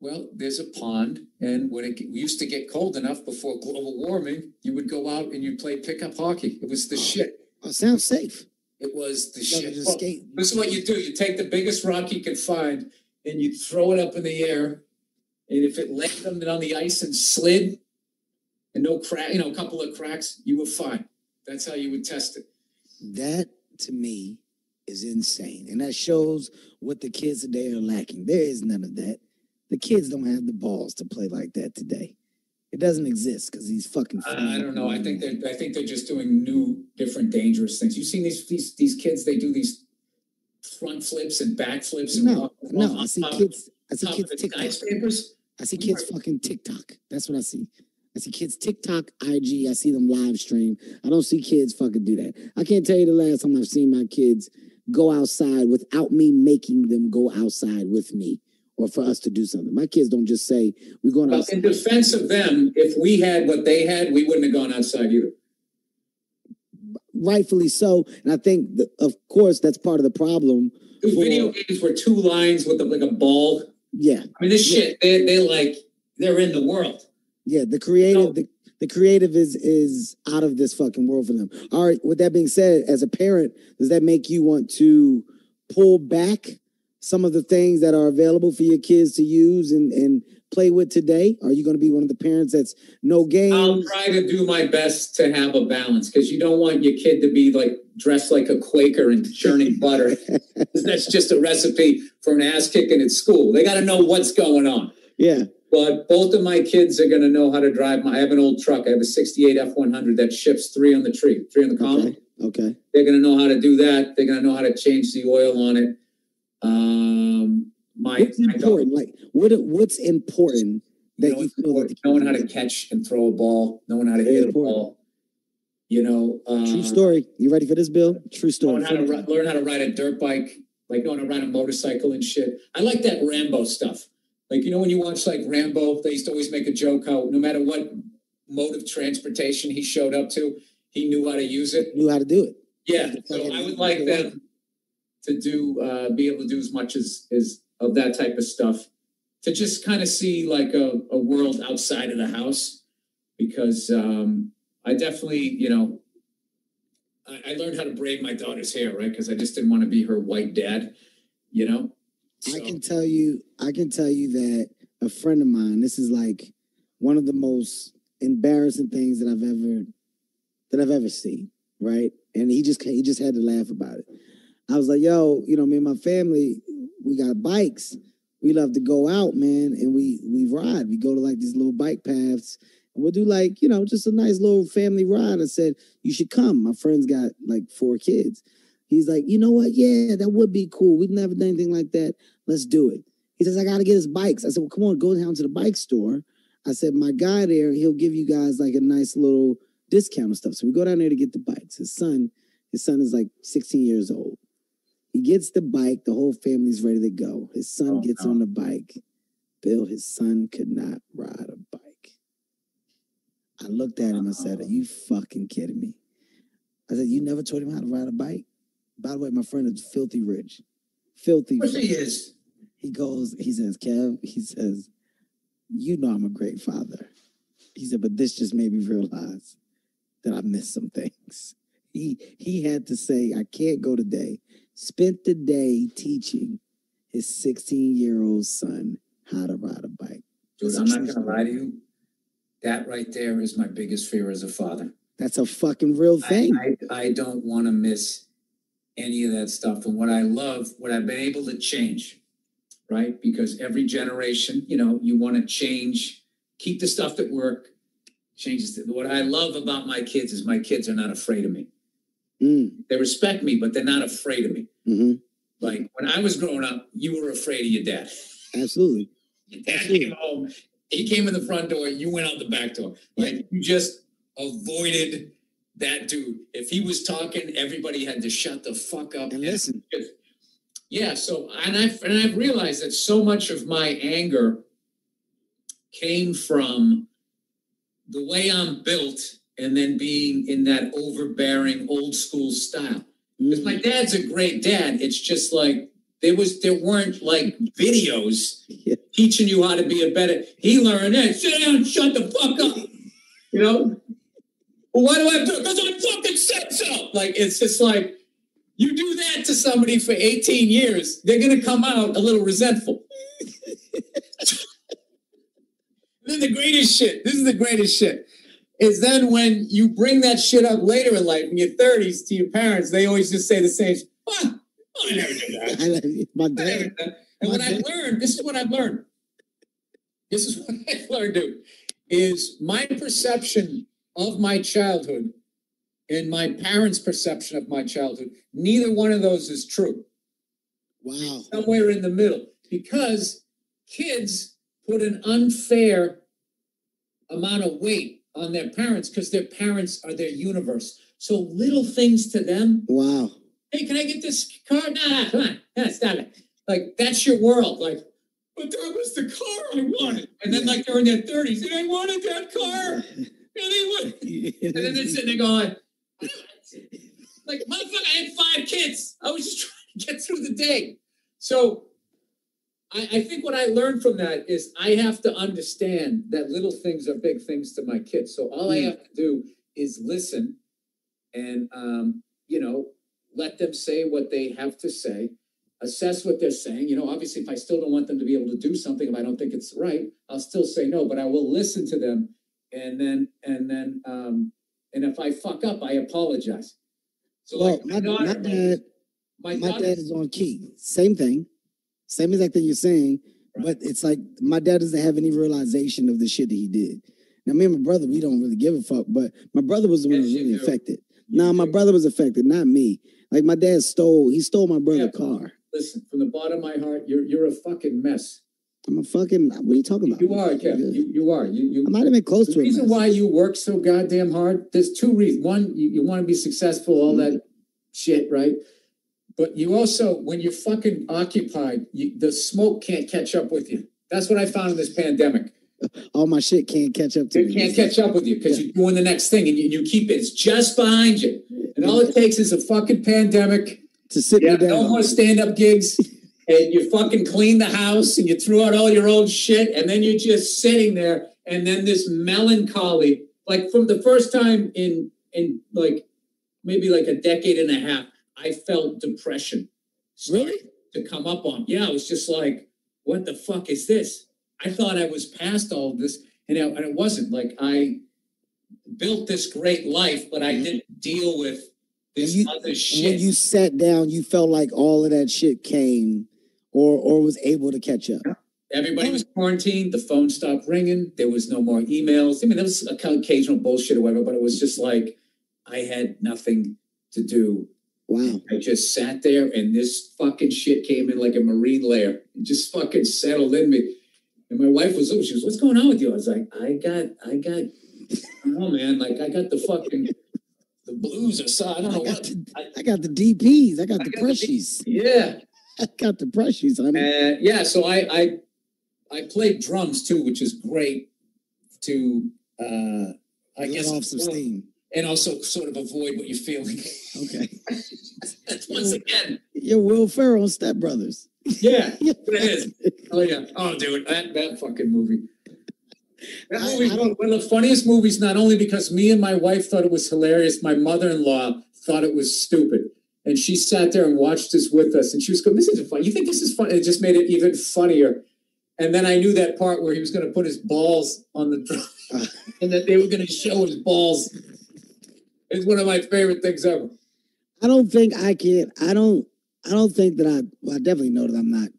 Well, there's a pond, and when it used to get cold enough before global warming, you would go out and you'd play pickup hockey. It was the shit. It sounds safe. It was the shit. Well, this is what you do. You take the biggest rock you can find, and you throw it up in the air, and if it landed on the ice and slid, and no crack, you know, a couple of cracks, you were fine. That's how you would test it. That, to me, is insane, and that shows what the kids today are lacking. There is none of that. The kids don't have the balls to play like that today. It doesn't exist because he's fucking. I don't know. I think they're just doing new, different, dangerous things. You've seen these kids. They do these front flips and back flips. No. I see kids TikTok. I see kids fucking TikTok. That's what I see. I see kids TikTok, IG. I see them live stream. I don't see kids fucking do that. I can't tell you the last time I've seen my kids go outside without me making them go outside with me. Or for us to do something. My kids don't just say, we're going outside. In defense of them, if we had what they had, we wouldn't have gone outside either. Rightfully so. And I think, of course, that's part of the problem. Those video games were two lines with like a ball. Yeah. I mean, this shit, they're in the world. Yeah, the creative... So the creative is out of this fucking world for them. All right, with that being said, as a parent, does that make you want to pull back some of the things that are available for your kids to use and play with today? Are you going to be one of the parents that's no game? I'll try to do my best to have a balance because you don't want your kid to be like dressed like a Quaker and churning butter. That's just a recipe for an ass kicking at school. They got to know what's going on. Yeah. But both of my kids are going to know how to drive. I have an old truck. I have a 68 F100 that shifts three on the column. Okay. They're going to know how to do that. They're going to know how to change the oil on it. What's important that you feel important? Knowing how to catch and throw a ball, knowing how to hit a ball, You know, true story. You ready for this, Bill? True story. Learn how to ride a dirt bike, like going to ride a motorcycle and shit. I like that Rambo stuff. Like, you know, when you watch like Rambo, they used to always make a joke how no matter what mode of transportation he showed up to, he knew how to use it. Knew how to do it. Yeah. So I would like them to do, be able to do as much as of that type of stuff, to just kind of see like a world outside of the house, because I definitely, you know, I learned how to braid my daughter's hair, right? Because I just didn't want to be her white dad, you know? So. I can tell you that a friend of mine, this is like one of the most embarrassing things that I've ever seen, right? And he just had to laugh about it. I was like, yo, you know, me and my family, we got bikes. We love to go out, man, and we ride. We go to like these little bike paths. And we'll do like, you know, just a nice little family ride. I said, you should come. My friend's got like 4 kids. He's like, you know what? Yeah, that would be cool. We've never done anything like that. Let's do it. He says, I got to get his bikes. I said, well, come on, go down to the bike store. I said, my guy there, he'll give you guys like a nice little discount and stuff. So we go down there to get the bikes. His son is like 16 years old. He gets the bike. The whole family's ready to go. His son gets on the bike. Bill, his son could not ride a bike. I looked at him. I said, are you fucking kidding me? I said, you never taught him how to ride a bike? By the way, my friend is filthy rich. Filthy rich. He is. He goes, he says, Kev, he says, you know I'm a great father. He said, but this just made me realize that I missed some things. He had to say, I can't go today. Spent the day teaching his 16-year-old son how to ride a bike. Dude, I'm not going to lie to you. That right there is my biggest fear as a father. That's a fucking real thing. I don't want to miss any of that stuff. And what I love, what I've been able to change, right? Because every generation, you know, you want to change, keep the stuff that work, changes. What I love about my kids is my kids are not afraid of me. Mm. They respect me, but they're not afraid of me. Mm-hmm. Like when I was growing up, you were afraid of your dad. Absolutely. Your dad came home. He came in the front door. You went out the back door. Like you just avoided that dude. If he was talking, everybody had to shut the fuck up and listen. Yeah. So and I've realized that so much of my anger came from the way I'm built, and then being in that overbearing old school style. Because my dad's a great dad. It's just like. There weren't like videos teaching you how to be a better. He learned that. Sit down, shut the fuck up. You know? Well, why do I have to? Because I fucking said so. Like, it's just like, you do that to somebody for 18 years, they're going to come out a little resentful. Then this is the greatest shit, is then when you bring that shit up later in life, in your 30s, to your parents, they always just say the same shit. Ah! I never did that. This is what I've learned, dude, is my perception of my childhood and my parents' perception of my childhood, neither one of those is true. Wow. Somewhere in the middle. Because kids put an unfair amount of weight on their parents because their parents are their universe. So little things to them. Wow. Hey, can I get this car? Nah, come on. Nah, stop it. Like, that's your world. Like, but that was the car I wanted. And then, like, they're in their 30s. And I wanted that car. And then they're sitting there going, like, motherfucker, I had 5 kids. I was just trying to get through the day. So I think what I learned from that is I have to understand that little things are big things to my kids. So all I have to do is listen and, you know, let them say what they have to say, assess what they're saying. You know, obviously, if I still don't want them to be able to do something, if I don't think it's right, I'll still say no, but I will listen to them. And if I fuck up, I apologize. So well, like my dad is on key. Same thing. Same exact thing you're saying, right. But it's like my dad doesn't have any realization of the shit that he did. Now, me and my brother, we don't really give a fuck, but my brother was the one who really affected. No, my brother was affected, not me. Like, my dad stole my brother's car. Listen, from the bottom of my heart, you're a fucking mess. I'm a fucking, what are you talking about? You are, Kevin. You are. I might have been close to it. The reason why you work so goddamn hard, there's two reasons. One, you want to be successful, all that shit, right? But you also, when you're fucking occupied, the smoke can't catch up with you. That's what I found in this pandemic. All my shit can't catch up to you. It can't catch up with you because you're doing the next thing and you keep it. It's just behind you. And all it takes is a fucking pandemic to sit you down. No more stand-up gigs. And you fucking clean the house and you threw out all your old shit. And then you're just sitting there. And then this melancholy, like from the first time in like maybe like a decade and a half, I felt depression really to come up on. Yeah, it was just like, what the fuck is this? I thought I was past all of this, and it wasn't. Like, I built this great life, but I didn't deal with this other shit. When you sat down, you felt like all of that shit came or was able to catch up. Everybody was quarantined. The phone stopped ringing. There was no more emails. I mean, there was occasional bullshit or whatever, but it was just like I had nothing to do. Wow. I just sat there, and this fucking shit came in like a marine layer. It just fucking settled in me. And my wife was, she was, what's going on with you? I was like, I got, oh man, like I got the fucking, the blues or something. I don't know what. I got the DPs. I got the pressies. Yeah. I got the pressies. Yeah. So I played drums too, which is great to, I guess. Off some steam. And also sort of avoid what you're feeling. Okay. Once again. You're Will Ferrell on Step Brothers. Yeah, it is. Oh, yeah. Oh, dude, that fucking movie. That movie was one of the funniest movies, not only because me and my wife thought it was hilarious, my mother-in-law thought it was stupid. And she sat there and watched this with us, and she was going, this isn't funny. You think this is funny? It just made it even funnier. And then I knew that part where he was going to put his balls on the drum and that they were going to show his balls. It's one of my favorite things ever. I don't think I can. I don't think that I definitely know that I'm not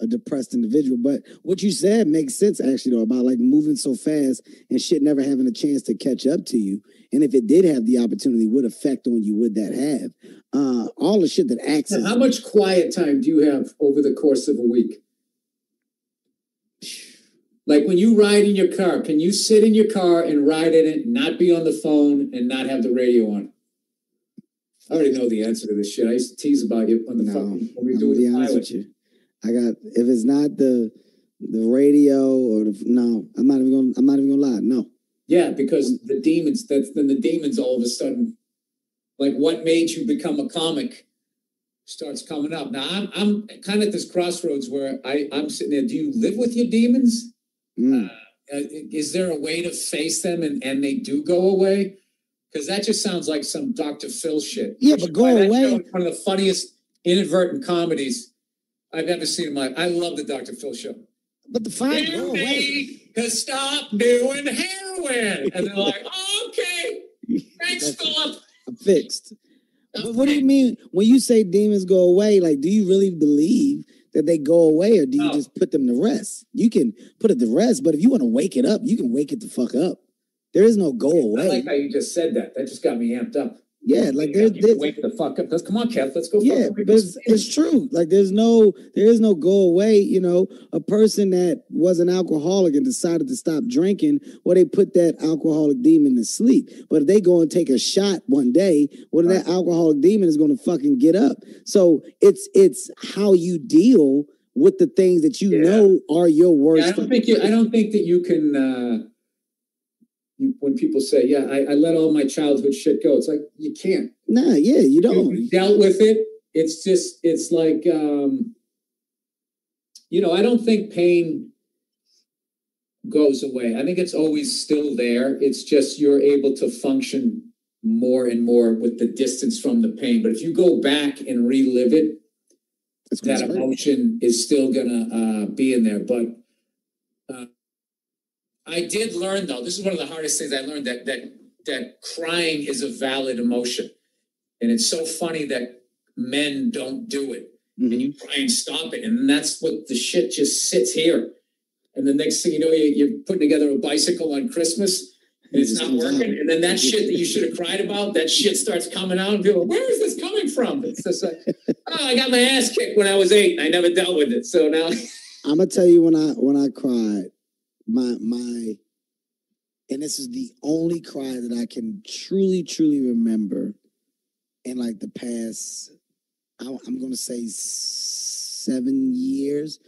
a depressed individual, but what you said makes sense actually though about like moving so fast and shit never having a chance to catch up to you. And if it did have the opportunity, what effect on you would that have? All the shit that acts. How much quiet time do you have over the course of a week? Like when you ride in your car, can you sit in your car and ride in it, not be on the phone and not have the radio on? I already know the answer to this shit. I used to tease about you on the phone. What we do with the pilot. I got, if it's not the radio or the, no, I'm not even gonna lie. No. Yeah, because the demons all of a sudden, like what made you become a comic starts coming up. Now I'm kind of at this crossroads where I'm sitting there. Do you live with your demons? Is there a way to face them and they do go away? Because that just sounds like some Dr. Phil shit. Yeah, but go away. One of the funniest inadvertent comedies I've ever seen in my life. I love the Dr. Phil show. But the fine go away. To stop doing heroin. And they're like, oh, okay. Thanks, Philip. I'm fixed. Okay. But what do you mean when you say demons go away? Like, do you really believe that they go away or do you just put them to rest? You can put it to rest, but if you want to wake it up, you can wake it the fuck up. There is no go away. I like how you just said that. That just got me amped up. Yeah, like there's wake the fuck up. Because come on, Kev, let's go. Yeah, it's true. Like there is no go away. You know, a person that was an alcoholic and decided to stop drinking, well, they put that alcoholic demon to sleep. But if they go and take a shot one day, well, that alcoholic demon is going to fucking get up. So it's how you deal with the things that you know are your worst. Yeah, I don't think that you can. When people say, yeah, I let all my childhood shit go. It's like, you can't. Nah, yeah, you don't. You dealt with it. It's just, it's like, you know, I don't think pain goes away. I think it's always still there. It's just you're able to function more and more with the distance from the pain. But if you go back and relive it, that emotion is still going to be in there. But I did learn, though, this is one of the hardest things I learned, that crying is a valid emotion. And it's so funny that men don't do it. And you try and stop it. And that's what the shit just sits here. And the next thing you know, you're putting together a bicycle on Christmas, and it's not working. And then that shit that you should have cried about, that shit starts coming out. And people are like, where is this coming from? It's just like, oh, I got my ass kicked when I was 8, and I never dealt with it. So now... I'm gonna tell you when I cried, my and this is the only cry that I can truly remember in like the past, I'm gonna say 7 years.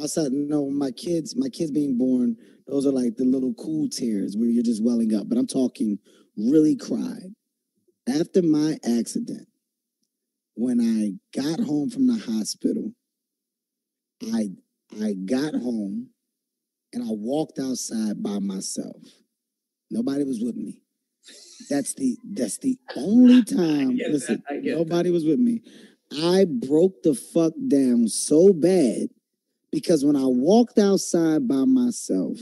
Outside, no, my kids being born, those are like the little cool tears where you're just welling up. But I'm talking really cried. After my accident, when I got home from the hospital, I got home and I walked outside by myself. Nobody was with me. That's the only time. Listen, nobody was with me. I broke the fuck down so bad because when I walked outside by myself,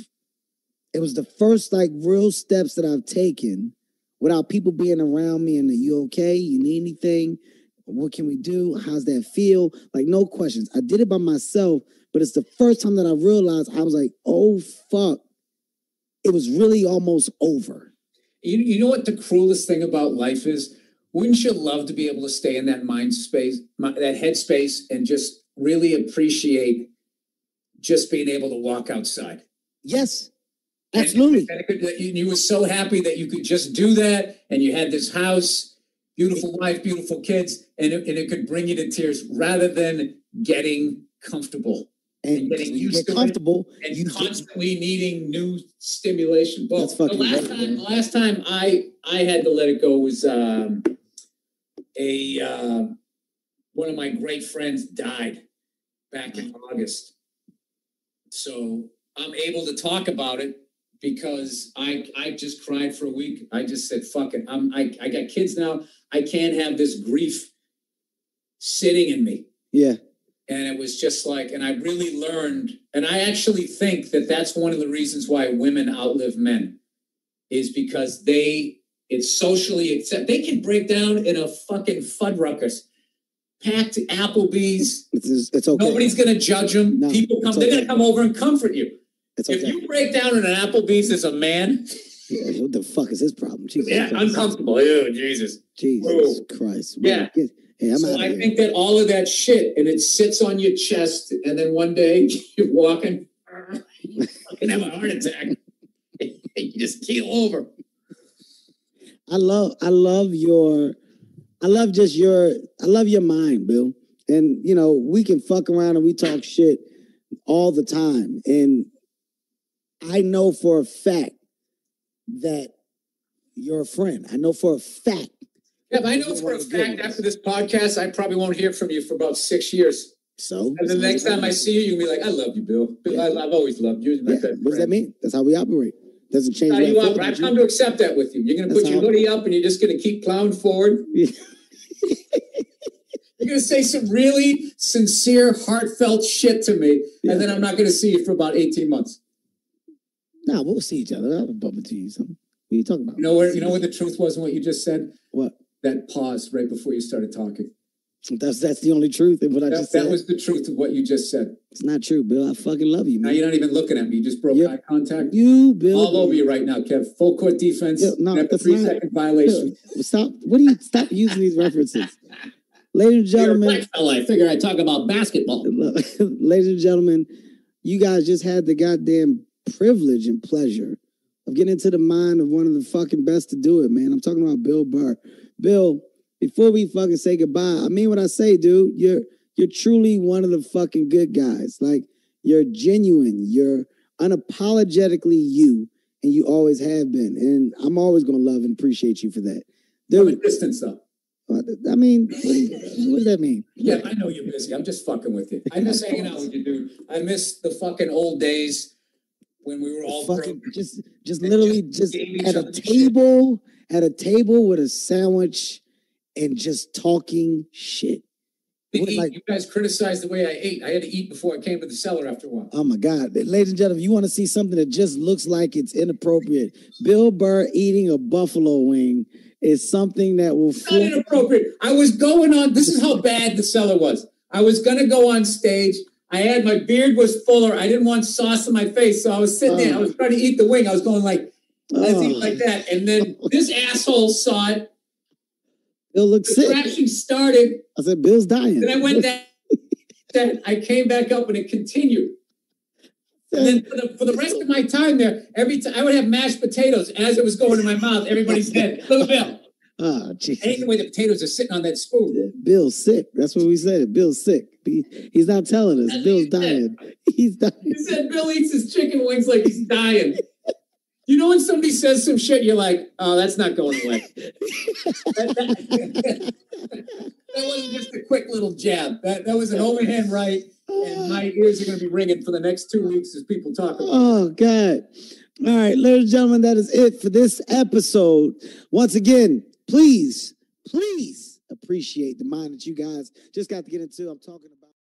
it was the first like real steps that I've taken without people being around me and the, you okay? You need anything? What can we do? How's that feel? Like, no questions. I did it by myself, but it's the first time that I realized I was like, oh, fuck. It was really almost over. You know what the cruelest thing about life is? Wouldn't you love to be able to stay in that mind space, that head space, and just really appreciate just being able to walk outside? Yes, absolutely. And you were so happy that you could just do that, and you had this house. Beautiful wife, beautiful kids, and it could bring you to tears rather than getting comfortable. And getting used to comfortable and you constantly needing new stimulation. Well, the last time I had to let it go was one of my great friends died back in August. So I'm able to talk about it. Because I just cried for a week. I just said, fuck it. I got kids now. I can't have this grief sitting in me. Yeah. And it was just like, and I really learned, and I actually think that that's one of the reasons why women outlive men is because it's socially accepted. They can break down in a fucking Fuddruckers. Packed Applebee's. It's okay. Nobody's going to judge them. No, people come. They're going to come over and comfort you. Okay. If you break down in an Applebee's as a man, yeah, what the fuck is his problem? Jesus, yeah, uncomfortable. Ew, Jesus Whoa. Christ. Man. Yeah. Hey, I think that all of that shit and it sits on your chest, and then one day you're walking, you fucking have a heart attack. You just keel over. I love your mind, Bill. And you know we can fuck around and we talk shit all the time, and I know for a fact that you're a friend. I know for a fact. Yeah, but I know for a fact after this podcast, I probably won't hear from you for about 6 years. So? And the next time I see you, you'll be like, I love you, Bill. Bill, yeah. I've always loved you. Yeah. What does that mean? That's how we operate. Doesn't change. I've come to accept that with you. You're going to put your hoodie up and you're just going to keep plowing forward. Yeah. You're going to say some really sincere, heartfelt shit to me. Yeah. And then I'm not going to see you for about 18 months. Nah, we'll see each other. I'll bump into you something. What are you talking about? You know what the truth was and what you just said? What? That pause right before you started talking. That's the only truth in what I just said. That was the truth of what you just said. It's not true, Bill. I fucking love you, man. Now you're not even looking at me. You just broke eye contact. You, Bill. All over you right now, Kev. Full court defense. Yo, no, and a 3-second violation. Bill, stop. What do you stop using these references? Ladies and gentlemen. You're a black fella. I figure I talk about basketball. Ladies and gentlemen, you guys just had the goddamn privilege and pleasure of getting into the mind of one of the fucking best to do it, man. I'm talking about Bill Burr. Bill, before we fucking say goodbye, I mean what I say, dude. You're truly one of the fucking good guys. Like, you're genuine. You're unapologetically you, and you always have been. And I'm always going to love and appreciate you for that. From a distance, though. I mean, what does that mean? Yeah, I know you're busy. I'm just fucking with you. I miss hanging out with you, dude. I miss the fucking old days. When we were all fucking broke, just literally at a table, with a sandwich and just talking shit. You guys criticized the way I ate. I had to eat before I came to the cellar after a while. Oh my God. Ladies and gentlemen, you want to see something that just looks like it's inappropriate. Bill Burr eating a buffalo wing is something that will it's not inappropriate. I was going on. This is how bad the cellar was. I was going to go on stage. I had, my beard was fuller. I didn't want sauce on my face. So I was sitting there. I was trying to eat the wing. I was going like, let's eat like that. And then this asshole saw it. Bill looked sick. The crashing started. I said, Bill's dying. Then I went down. I came back up and it continued. And then for the rest of my time there, every time I would have mashed potatoes as it was going in my mouth. Everybody said, "Little Bill." Oh, Jesus. I hate the way the potatoes are sitting on that spoon. Bill's sick. That's what we said. Bill's sick. He's not telling us. Bill's dying. He's dying. You said Bill eats his chicken wings like he's dying. You know when somebody says some shit, you're like, oh, that's not going away. That wasn't just a quick little jab. That was an overhand right, and my ears are going to be ringing for the next 2 weeks as people talk about it. Oh, God. All right, ladies and gentlemen, that is it for this episode. Once again, please appreciate the mind that you guys just got to get into. I'm talking about.